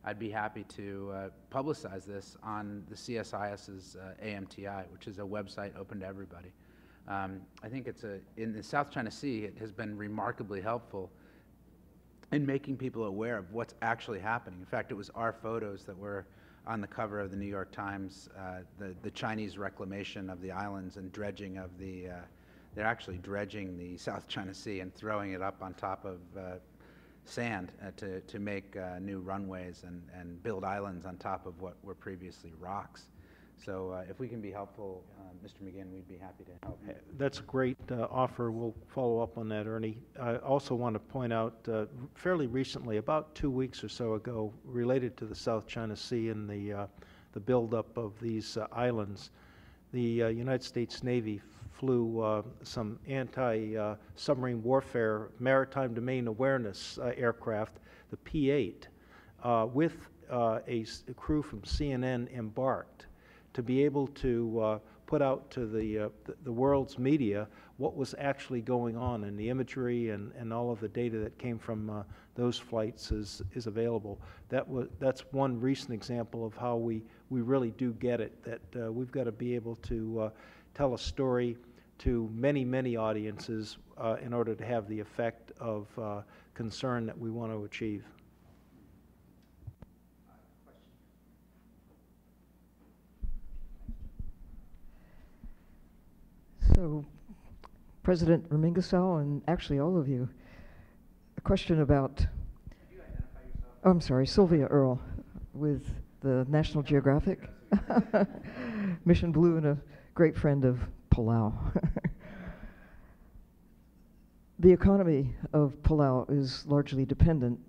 I'd be happy to publicize this on the CSIS's AMTI, which is a website open to everybody. I think in the South China Sea, it has been remarkably helpful in making people aware of what's actually happening. In fact, it was our photos that were on the cover of the New York Times, the Chinese reclamation of the islands and dredging of the, they're actually dredging the South China Sea and throwing it up on top of sand to make new runways and build islands on top of what were previously rocks. So if we can be helpful, Mr. McGinn, we'd be happy to help. That's a great offer. We'll follow up on that, Ernie. I also want to point out fairly recently, about 2 weeks or so ago, related to the South China Sea and the buildup of these islands, the United States Navy flew some anti-submarine warfare maritime domain awareness aircraft, the P-8, with a crew from CNN embarked, to be able to put out to the world's media what was actually going on, and the imagery and all of the data that came from those flights is available. That's one recent example of how we really do get it, that we've got to be able to tell a story to many, many audiences in order to have the effect of concern that we want to achieve. So, President Remengesau, and actually all of you, a question about, could you identify yourself? Oh, I'm sorry, Sylvia Earle with the National Geographic, Mission Blue, and a great friend of Palau. The economy of Palau is largely dependent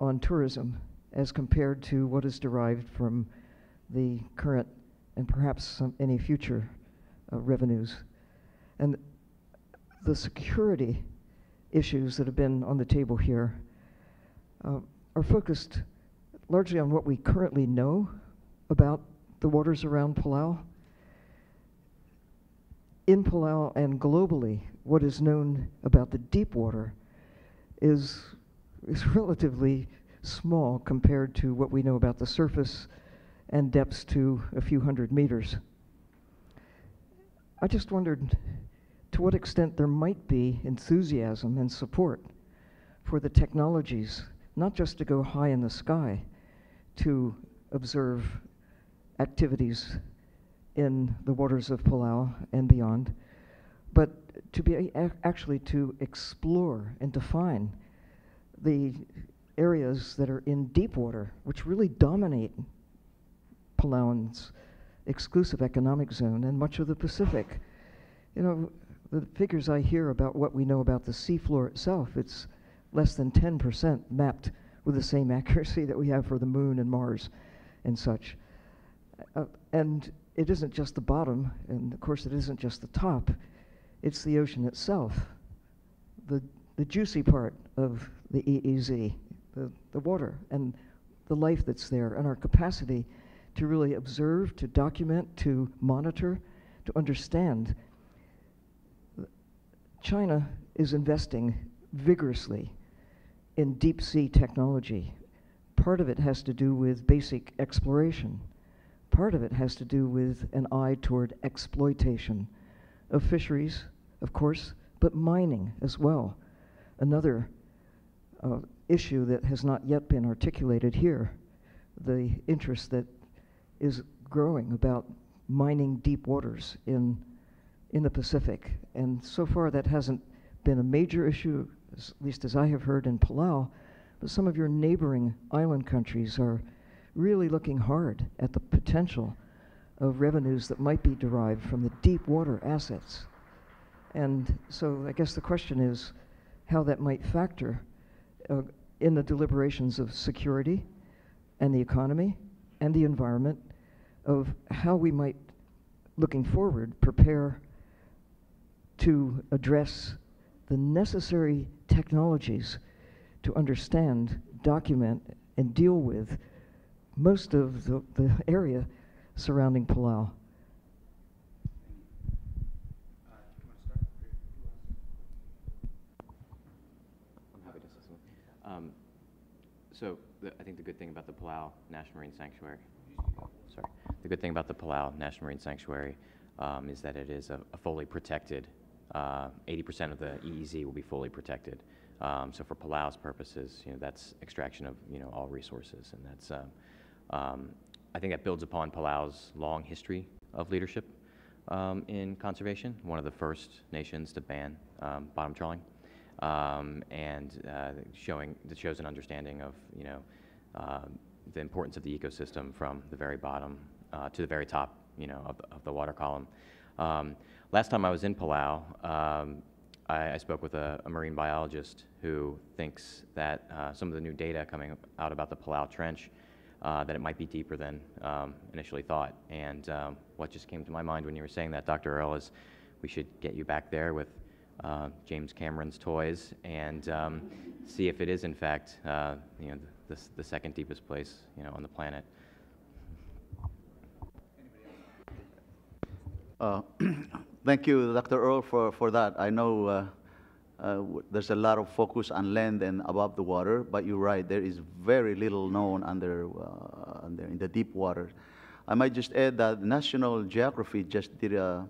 on tourism as compared to what is derived from the current and perhaps any future revenues. And the security issues that have been on the table here are focused largely on what we currently know about the waters around Palau. In Palau and globally, what is known about the deep water is relatively small compared to what we know about the surface and depths to a few hundred meters. I just wondered to what extent there might be enthusiasm and support for the technologies, not just to go high in the sky, to observe activities in the waters of Palau and beyond, but to be actually to explore and define the areas that are in deep water, which really dominate Palauan's exclusive economic zone and much of the Pacific. You know, the figures I hear about what we know about the seafloor itself, it's less than 10% mapped with the same accuracy that we have for the Moon and Mars and such. And it isn't just the bottom, and of course it isn't just the top, it's the ocean itself, the juicy part of the EEZ, the water and the life that's there, and our capacity to really observe, to document, to monitor, to understand. China is investing vigorously in deep sea technology. Part of it has to do with basic exploration. Part of it has to do with an eye toward exploitation of fisheries, of course, but mining as well. Another issue that has not yet been articulated here, the interest that is growing about mining deep waters in the Pacific. And so far that hasn't been a major issue as, at least as I have heard in Palau, but some of your neighboring island countries are really looking hard at the potential of revenues that might be derived from the deep water assets. And so I guess the question is how that might factor in the deliberations of security and the economy and the environment, of how we might, looking forward, prepare to address the necessary technologies to understand, document, and deal with most of the area surrounding Palau. I'm happy to say something. I think the good thing about the Palau National Marine Sanctuary, is that it is a fully protected, 80% of the EEZ will be fully protected. So for Palau's purposes, that's extraction of, all resources, and that's, I think that builds upon Palau's long history of leadership in conservation, one of the first nations to ban bottom trawling, and that shows an understanding of, the importance of the ecosystem from the very bottom to the very top, of the water column. Last time I was in Palau, I spoke with a marine biologist who thinks that some of the new data coming out about the Palau Trench, that it might be deeper than initially thought. And what just came to my mind when you were saying that, Dr. Earle, is we should get you back there with James Cameron's toys and see if it is, in fact, the second deepest place, on the planet. Thank you, Dr. Earle, for that. I know there's a lot of focus on land and above the water, but you're right, there is very little known under in the deep water. I might just add that National Geography just did a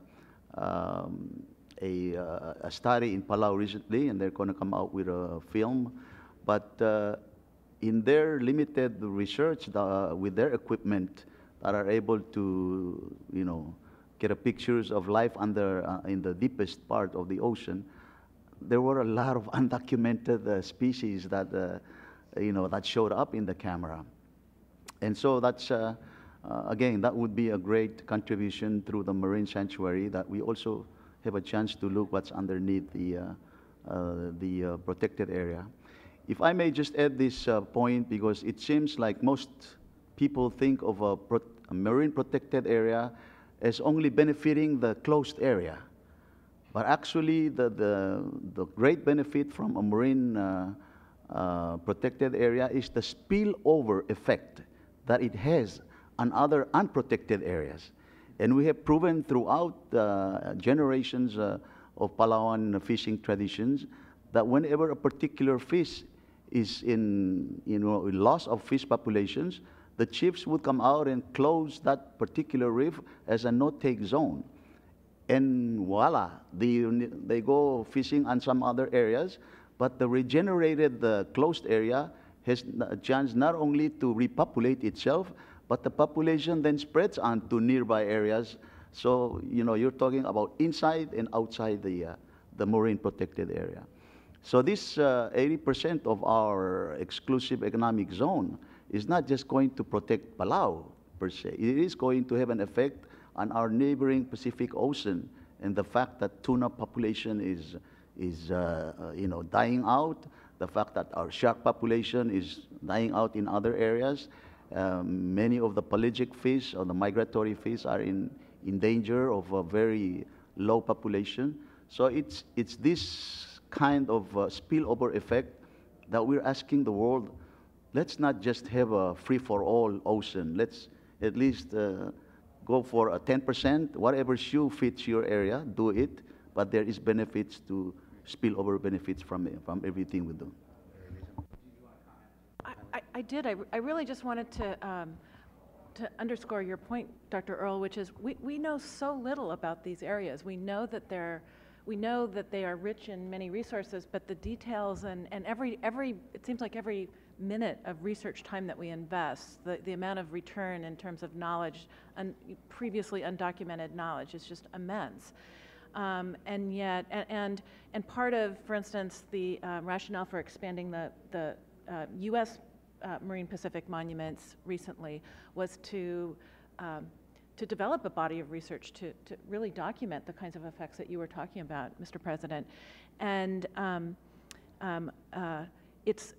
study in Palau recently, and they're going to come out with a film. But in their limited research, with their equipment, that are able to, get pictures of life under in the deepest part of the ocean, there were a lot of undocumented species that that showed up in the camera, and so that's again, that would be a great contribution through the marine sanctuary, that we also have a chance to look what's underneath the protected area. If I may just add this point, because it seems like most people think of a marine protected area as only benefiting the closed area. But actually, the great benefit from a marine protected area is the spillover effect that it has on other unprotected areas. And we have proven throughout generations of Palauan fishing traditions that whenever a particular fish is in loss of fish populations, the chiefs would come out and close that particular reef as a no-take zone. And voila, they go fishing on some other areas, but the regenerated, the closed area has a chance not only to repopulate itself, but the population then spreads onto nearby areas. So, you're talking about inside and outside the marine protected area. So this 80% of our exclusive economic zone is not just going to protect Palau, per se. It is going to have an effect on our neighboring Pacific Ocean, and the fact that tuna population is dying out, the fact that our shark population is dying out in other areas. Many of the pelagic fish or the migratory fish are in danger of a very low population. So it's this kind of spillover effect that we're asking the world, let's not just have a free-for-all ocean. Let's at least go for a 10%. Whatever shoe fits your area, do it. But there is benefits to spillover benefits from everything we do. I really just wanted to underscore your point, Dr. Earle, which is we know so little about these areas. We know that they are rich in many resources, but the details and every it seems like every minute of research time that we invest, the amount of return in terms of knowledge, previously undocumented knowledge, is just immense. And yet, and part of, for instance, the rationale for expanding the U.S. Marine Pacific monuments recently was to develop a body of research to really document the kinds of effects that you were talking about, Mr. President. And it's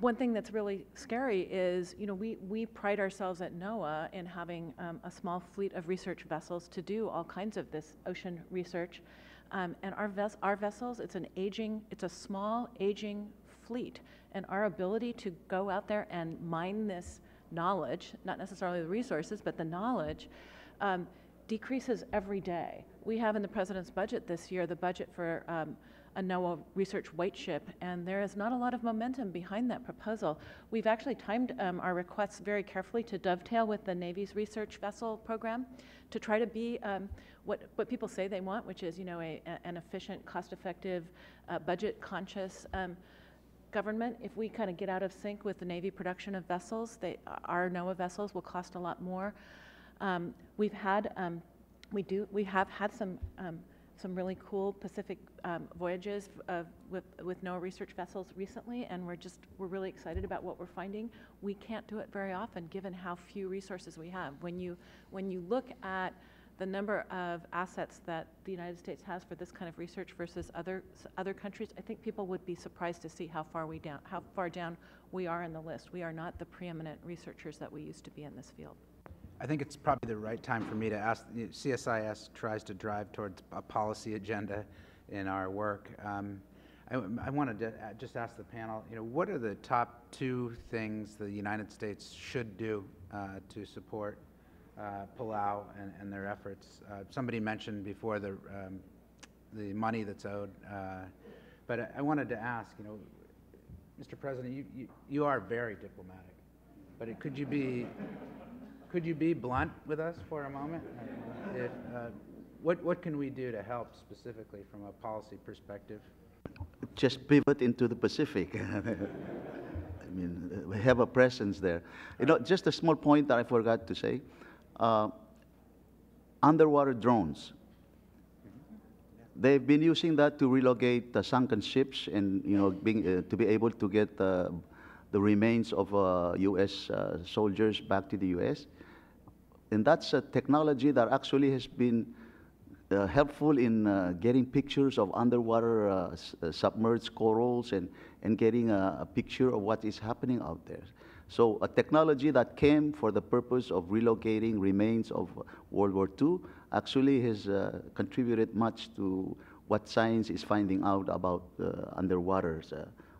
one thing that's really scary is, you know, we pride ourselves at NOAA in having a small fleet of research vessels to do all kinds of this ocean research. And our vessels, it's a small aging fleet. And our ability to go out there and mine this knowledge, not necessarily the resources, but the knowledge, decreases every day. We have in the President's budget this year the budget for a NOAA research white ship, and there is not a lot of momentum behind that proposal. We've actually timed our requests very carefully to dovetail with the Navy's research vessel program to try to be what people say they want, which is, you know, an efficient, cost-effective, budget-conscious government. If we kind of get out of sync with the Navy production of vessels, our NOAA vessels will cost a lot more. We have had some really cool Pacific voyages with NOAA research vessels recently, and we're really excited about what we're finding. We can't do it very often, given how few resources we have. When you look at the number of assets that the United States has for this kind of research versus other countries, I think people would be surprised to see how far down we are in the list. We are not the preeminent researchers that we used to be in this field. I think it's probably the right time for me to ask. CSIS tries to drive towards a policy agenda in our work. I wanted to just ask the panel, you know, what are the top two things the United States should do to support Palau and their efforts? Somebody mentioned before the money that's owed, but I wanted to ask, you know, Mr. President, you are very diplomatic, but could you be blunt with us for a moment? What can we do to help specifically from a policy perspective? Just pivot into the Pacific. I mean, we have a presence there. You know, just a small point that I forgot to say. Underwater drones. They've been using that to relocate sunken ships and, you know, to be able to get the remains of U.S. Soldiers back to the U.S. And that's a technology that actually has been helpful in getting pictures of underwater submerged corals and getting a picture of what is happening out there. So a technology that came for the purpose of relocating remains of World War II actually has contributed much to what science is finding out about underwaters,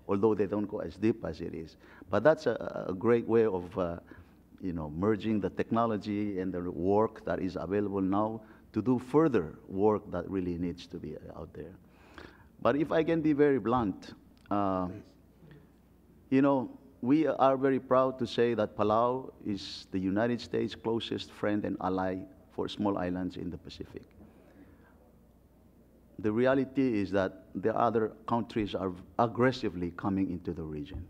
although they don't go as deep as it is. But that's a great way of you know, merging the technology and the work that is available now to do further work that really needs to be out there. But if I can be very blunt, you know, we are very proud to say that Palau is the United States' closest friend and ally for small islands in the Pacific. The reality is that the other countries are aggressively coming into the region,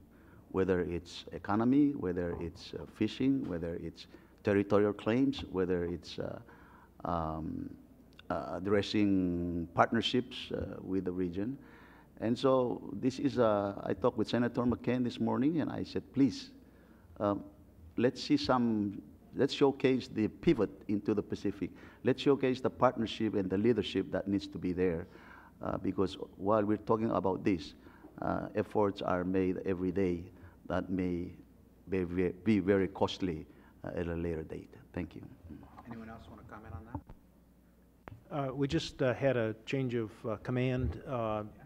whether it's economy, whether it's fishing, whether it's territorial claims, whether it's addressing partnerships with the region. And so this is, I talked with Senator McCain this morning, and I said, please, let's showcase the pivot into the Pacific. Let's showcase the partnership and the leadership that needs to be there, because while we're talking about this, efforts are made every day that may be very costly at a later date. Thank you. Anyone else want to comment on that? We just had a change of command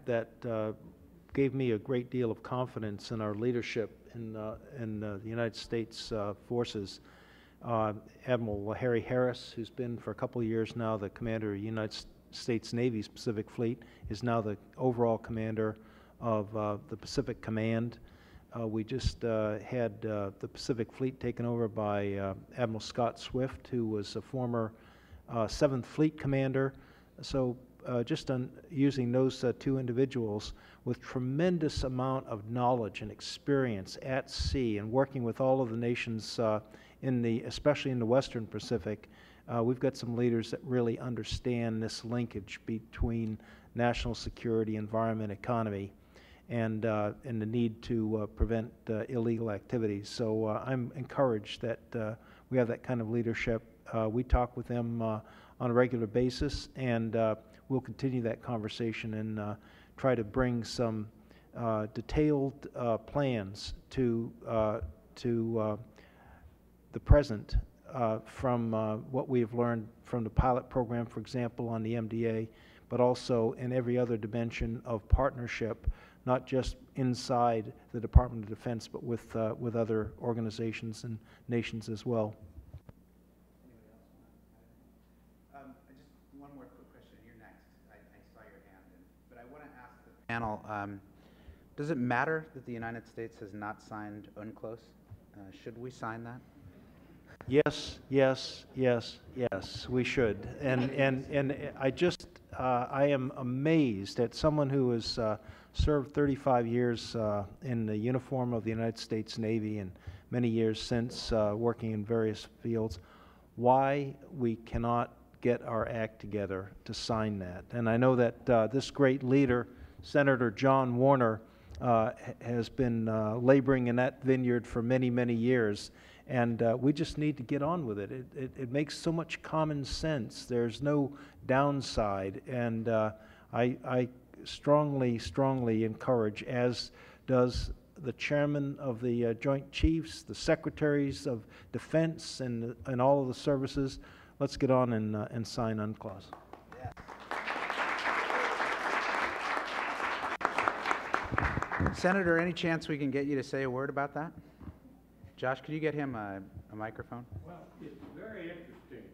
that gave me a great deal of confidence in our leadership in the United States forces. Admiral Harry Harris, who's been for a couple of years now the commander of the United States Navy's Pacific Fleet, is now the overall commander of the Pacific Command. We just had the Pacific Fleet taken over by Admiral Scott Swift, who was a former 7th Fleet Commander. So just on using those two individuals with tremendous amount of knowledge and experience at sea and working with all of the nations, especially in the Western Pacific, we've got some leaders that really understand this linkage between national security, environment, economy, and the need to prevent illegal activities. So I'm encouraged that we have that kind of leadership. We talk with them on a regular basis, and we'll continue that conversation and try to bring some detailed plans to the present from what we have learned from the pilot program, for example, on the MDA, but also in every other dimension of partnership, not just inside the Department of Defense, but with other organizations and nations as well. Just one more quick question. You're next. I saw your hand, but I want to ask the panel, does it matter that the United States has not signed UNCLOS? Should we sign that? Yes, yes, yes, yes, we should. And I just, I am amazed at someone who has served 35 years in the uniform of the United States Navy and many years since working in various fields, why we cannot get our act together to sign that. And I know that this great leader, Senator John Warner, has been laboring in that vineyard for many, many years. And we just need to get on with it. It makes so much common sense. There's no downside. And I strongly, strongly encourage, as does the chairman of the Joint Chiefs, the secretaries of defense, and all of the services, let's get on and sign UNCLOS. Yeah. Senator, any chance we can get you to say a word about that? Josh, could you get him a microphone? Well, it's very interesting.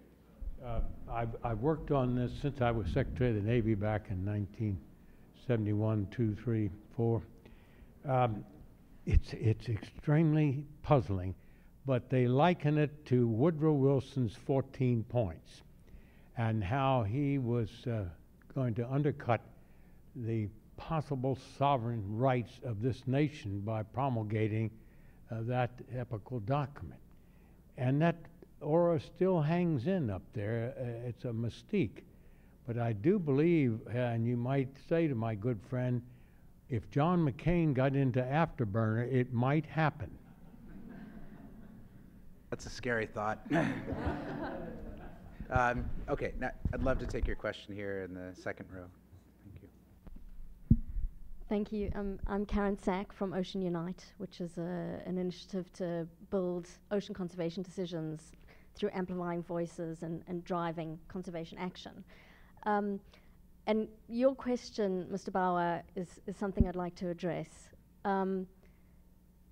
I've worked on this since I was Secretary of the Navy back in 1971, 2, 3, 4. It's extremely puzzling, but they liken it to Woodrow Wilson's 14 points and how he was going to undercut the possible sovereign rights of this nation by promulgating that epical document. And that aura still hangs in up there. It's a mystique. But I do believe, and you might say to my good friend, if John McCain got into afterburner, it might happen. That's a scary thought. Okay, now I'd love to take your question here in the second row. Thank you. I'm Karen Sack from Ocean Unite, which is an initiative to build ocean conservation decisions through amplifying voices and driving conservation action. And your question, Mr. Bauer, is something I'd like to address. In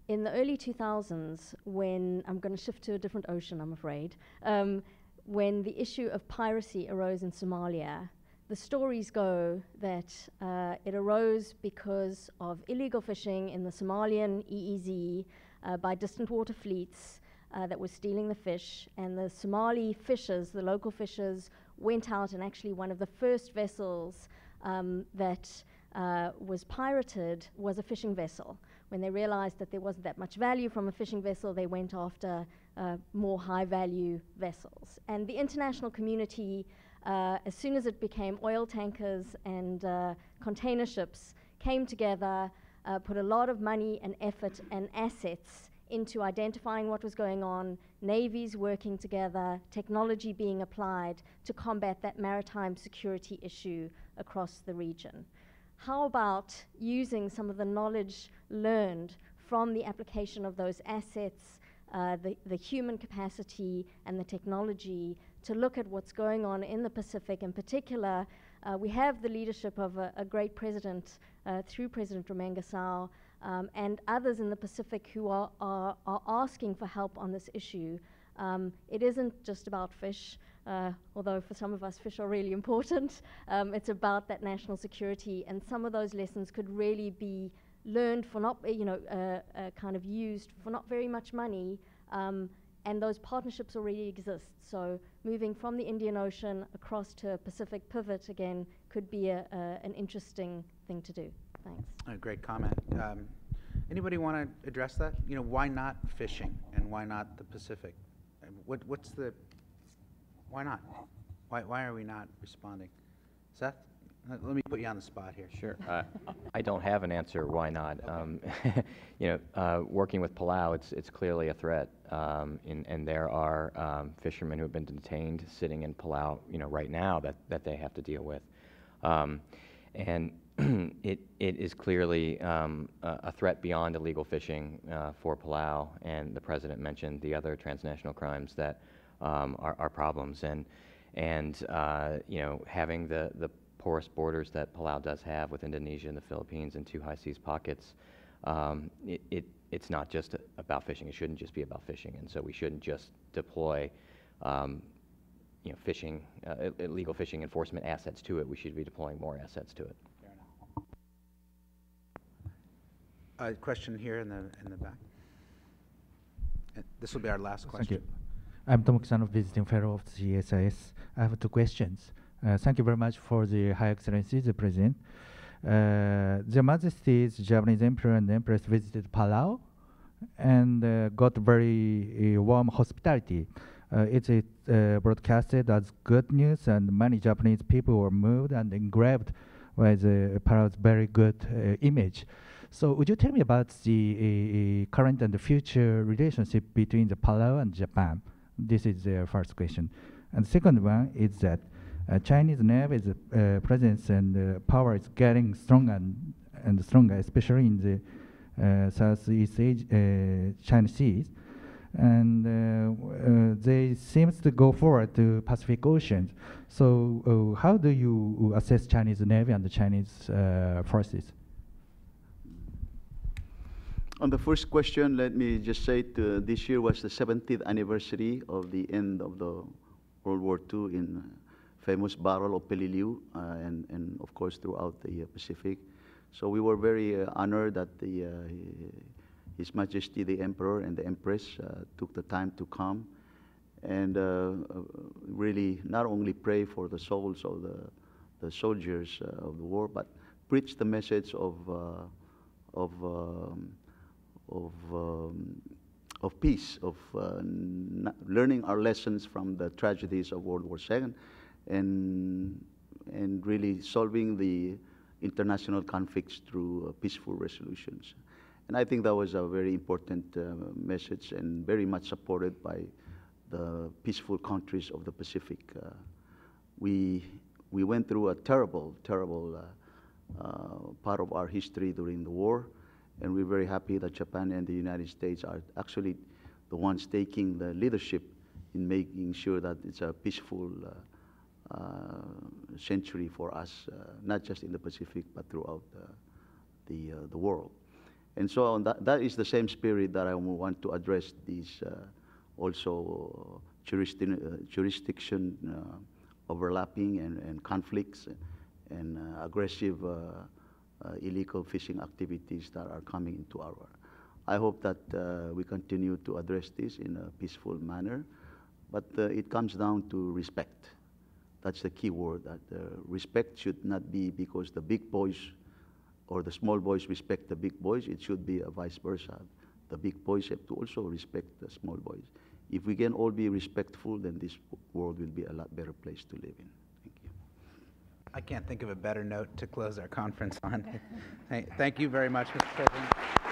the early 2000s, when I'm going to shift to a different ocean, I'm afraid, when the issue of piracy arose in Somalia, the stories go that it arose because of illegal fishing in the Somalian EEZ by distant water fleets that were stealing the fish. And the Somali fishers, the local fishers, went out, and actually one of the first vessels that was pirated was a fishing vessel. When they realized that there wasn't that much value from a fishing vessel, they went after more high-value vessels. And the international community, as soon as it became oil tankers and container ships, came together, put a lot of money and effort and assets into identifying what was going on, navies working together, technology being applied to combat that maritime security issue across the region. How about using some of the knowledge learned from the application of those assets, the human capacity and the technology, to look at what's going on in the Pacific in particular? We have the leadership of a great president through President Remengesau and others in the Pacific who are asking for help on this issue. It isn't just about fish, although for some of us fish are really important. It's about that national security, and some of those lessons could really be learned for not, kind of used for not very much money. And those partnerships already exist. So moving from the Indian Ocean across to a Pacific pivot, again, could be an interesting thing to do. Thanks. A great comment. Anybody want to address that? You know, why not fishing and why not the Pacific? What's the Why not? Why are we not responding? Seth, let me put you on the spot here. Sure. I don't have an answer. Why not? Okay. You know, working with Palau, it's clearly a threat, and there are fishermen who have been detained sitting in Palau, you know, right now that they have to deal with, and it is clearly a threat beyond illegal fishing for Palau. And the president mentioned the other transnational crimes that are problems, and you know, having the porous borders that Palau does have with Indonesia and the Philippines and two high seas pockets, it's not just about fishing. It shouldn't just be about fishing, and so we shouldn't just deploy, you know, fishing illegal fishing enforcement assets to it. We should be deploying more assets to it. Fair enough. A question here in the back. This will be our last question. Thank you. I'm Tom Kisano, visiting fellow of the CSIS. I have two questions. Thank you very much for the High Excellency, the President. Their Majesties, Japanese Emperor and Empress visited Palau and got very warm hospitality. It's broadcasted as good news, and many Japanese people were moved and engraved by the Palau's very good image. So would you tell me about the current and the future relationship between the Palau and Japan? This is the first question. And the second one is that Chinese Navy's presence and power is getting stronger and stronger, especially in the Southeast China Sea. And they seem to go forward to Pacific Ocean. So how do you assess Chinese Navy and the Chinese forces? On the first question, let me just say this year was the 70th anniversary of the end of the World War II in famous Battle of Peleliu, and of course throughout the Pacific. So we were very honored that His Majesty the Emperor and the Empress took the time to come and really not only pray for the souls of the soldiers of the war, but preach the message of peace, of learning our lessons from the tragedies of World War II. And really solving the international conflicts through peaceful resolutions. And I think that was a very important message and very much supported by the peaceful countries of the Pacific. We went through a terrible, terrible part of our history during the war, and we're very happy that Japan and the United States are actually the ones taking the leadership in making sure that it's a peaceful century for us, not just in the Pacific, but throughout the world. And so on that is the same spirit that I want to address these also jurisdiction overlapping and conflicts and aggressive illegal fishing activities that are coming into our. I hope that we continue to address this in a peaceful manner, but it comes down to respect. That's the key word, that respect should not be because the big boys or the small boys respect the big boys. It should be vice versa. The big boys have to also respect the small boys. If we can all be respectful, then this world will be a lot better place to live in. Thank you. I can't think of a better note to close our conference on. Thank you very much, Mr. President.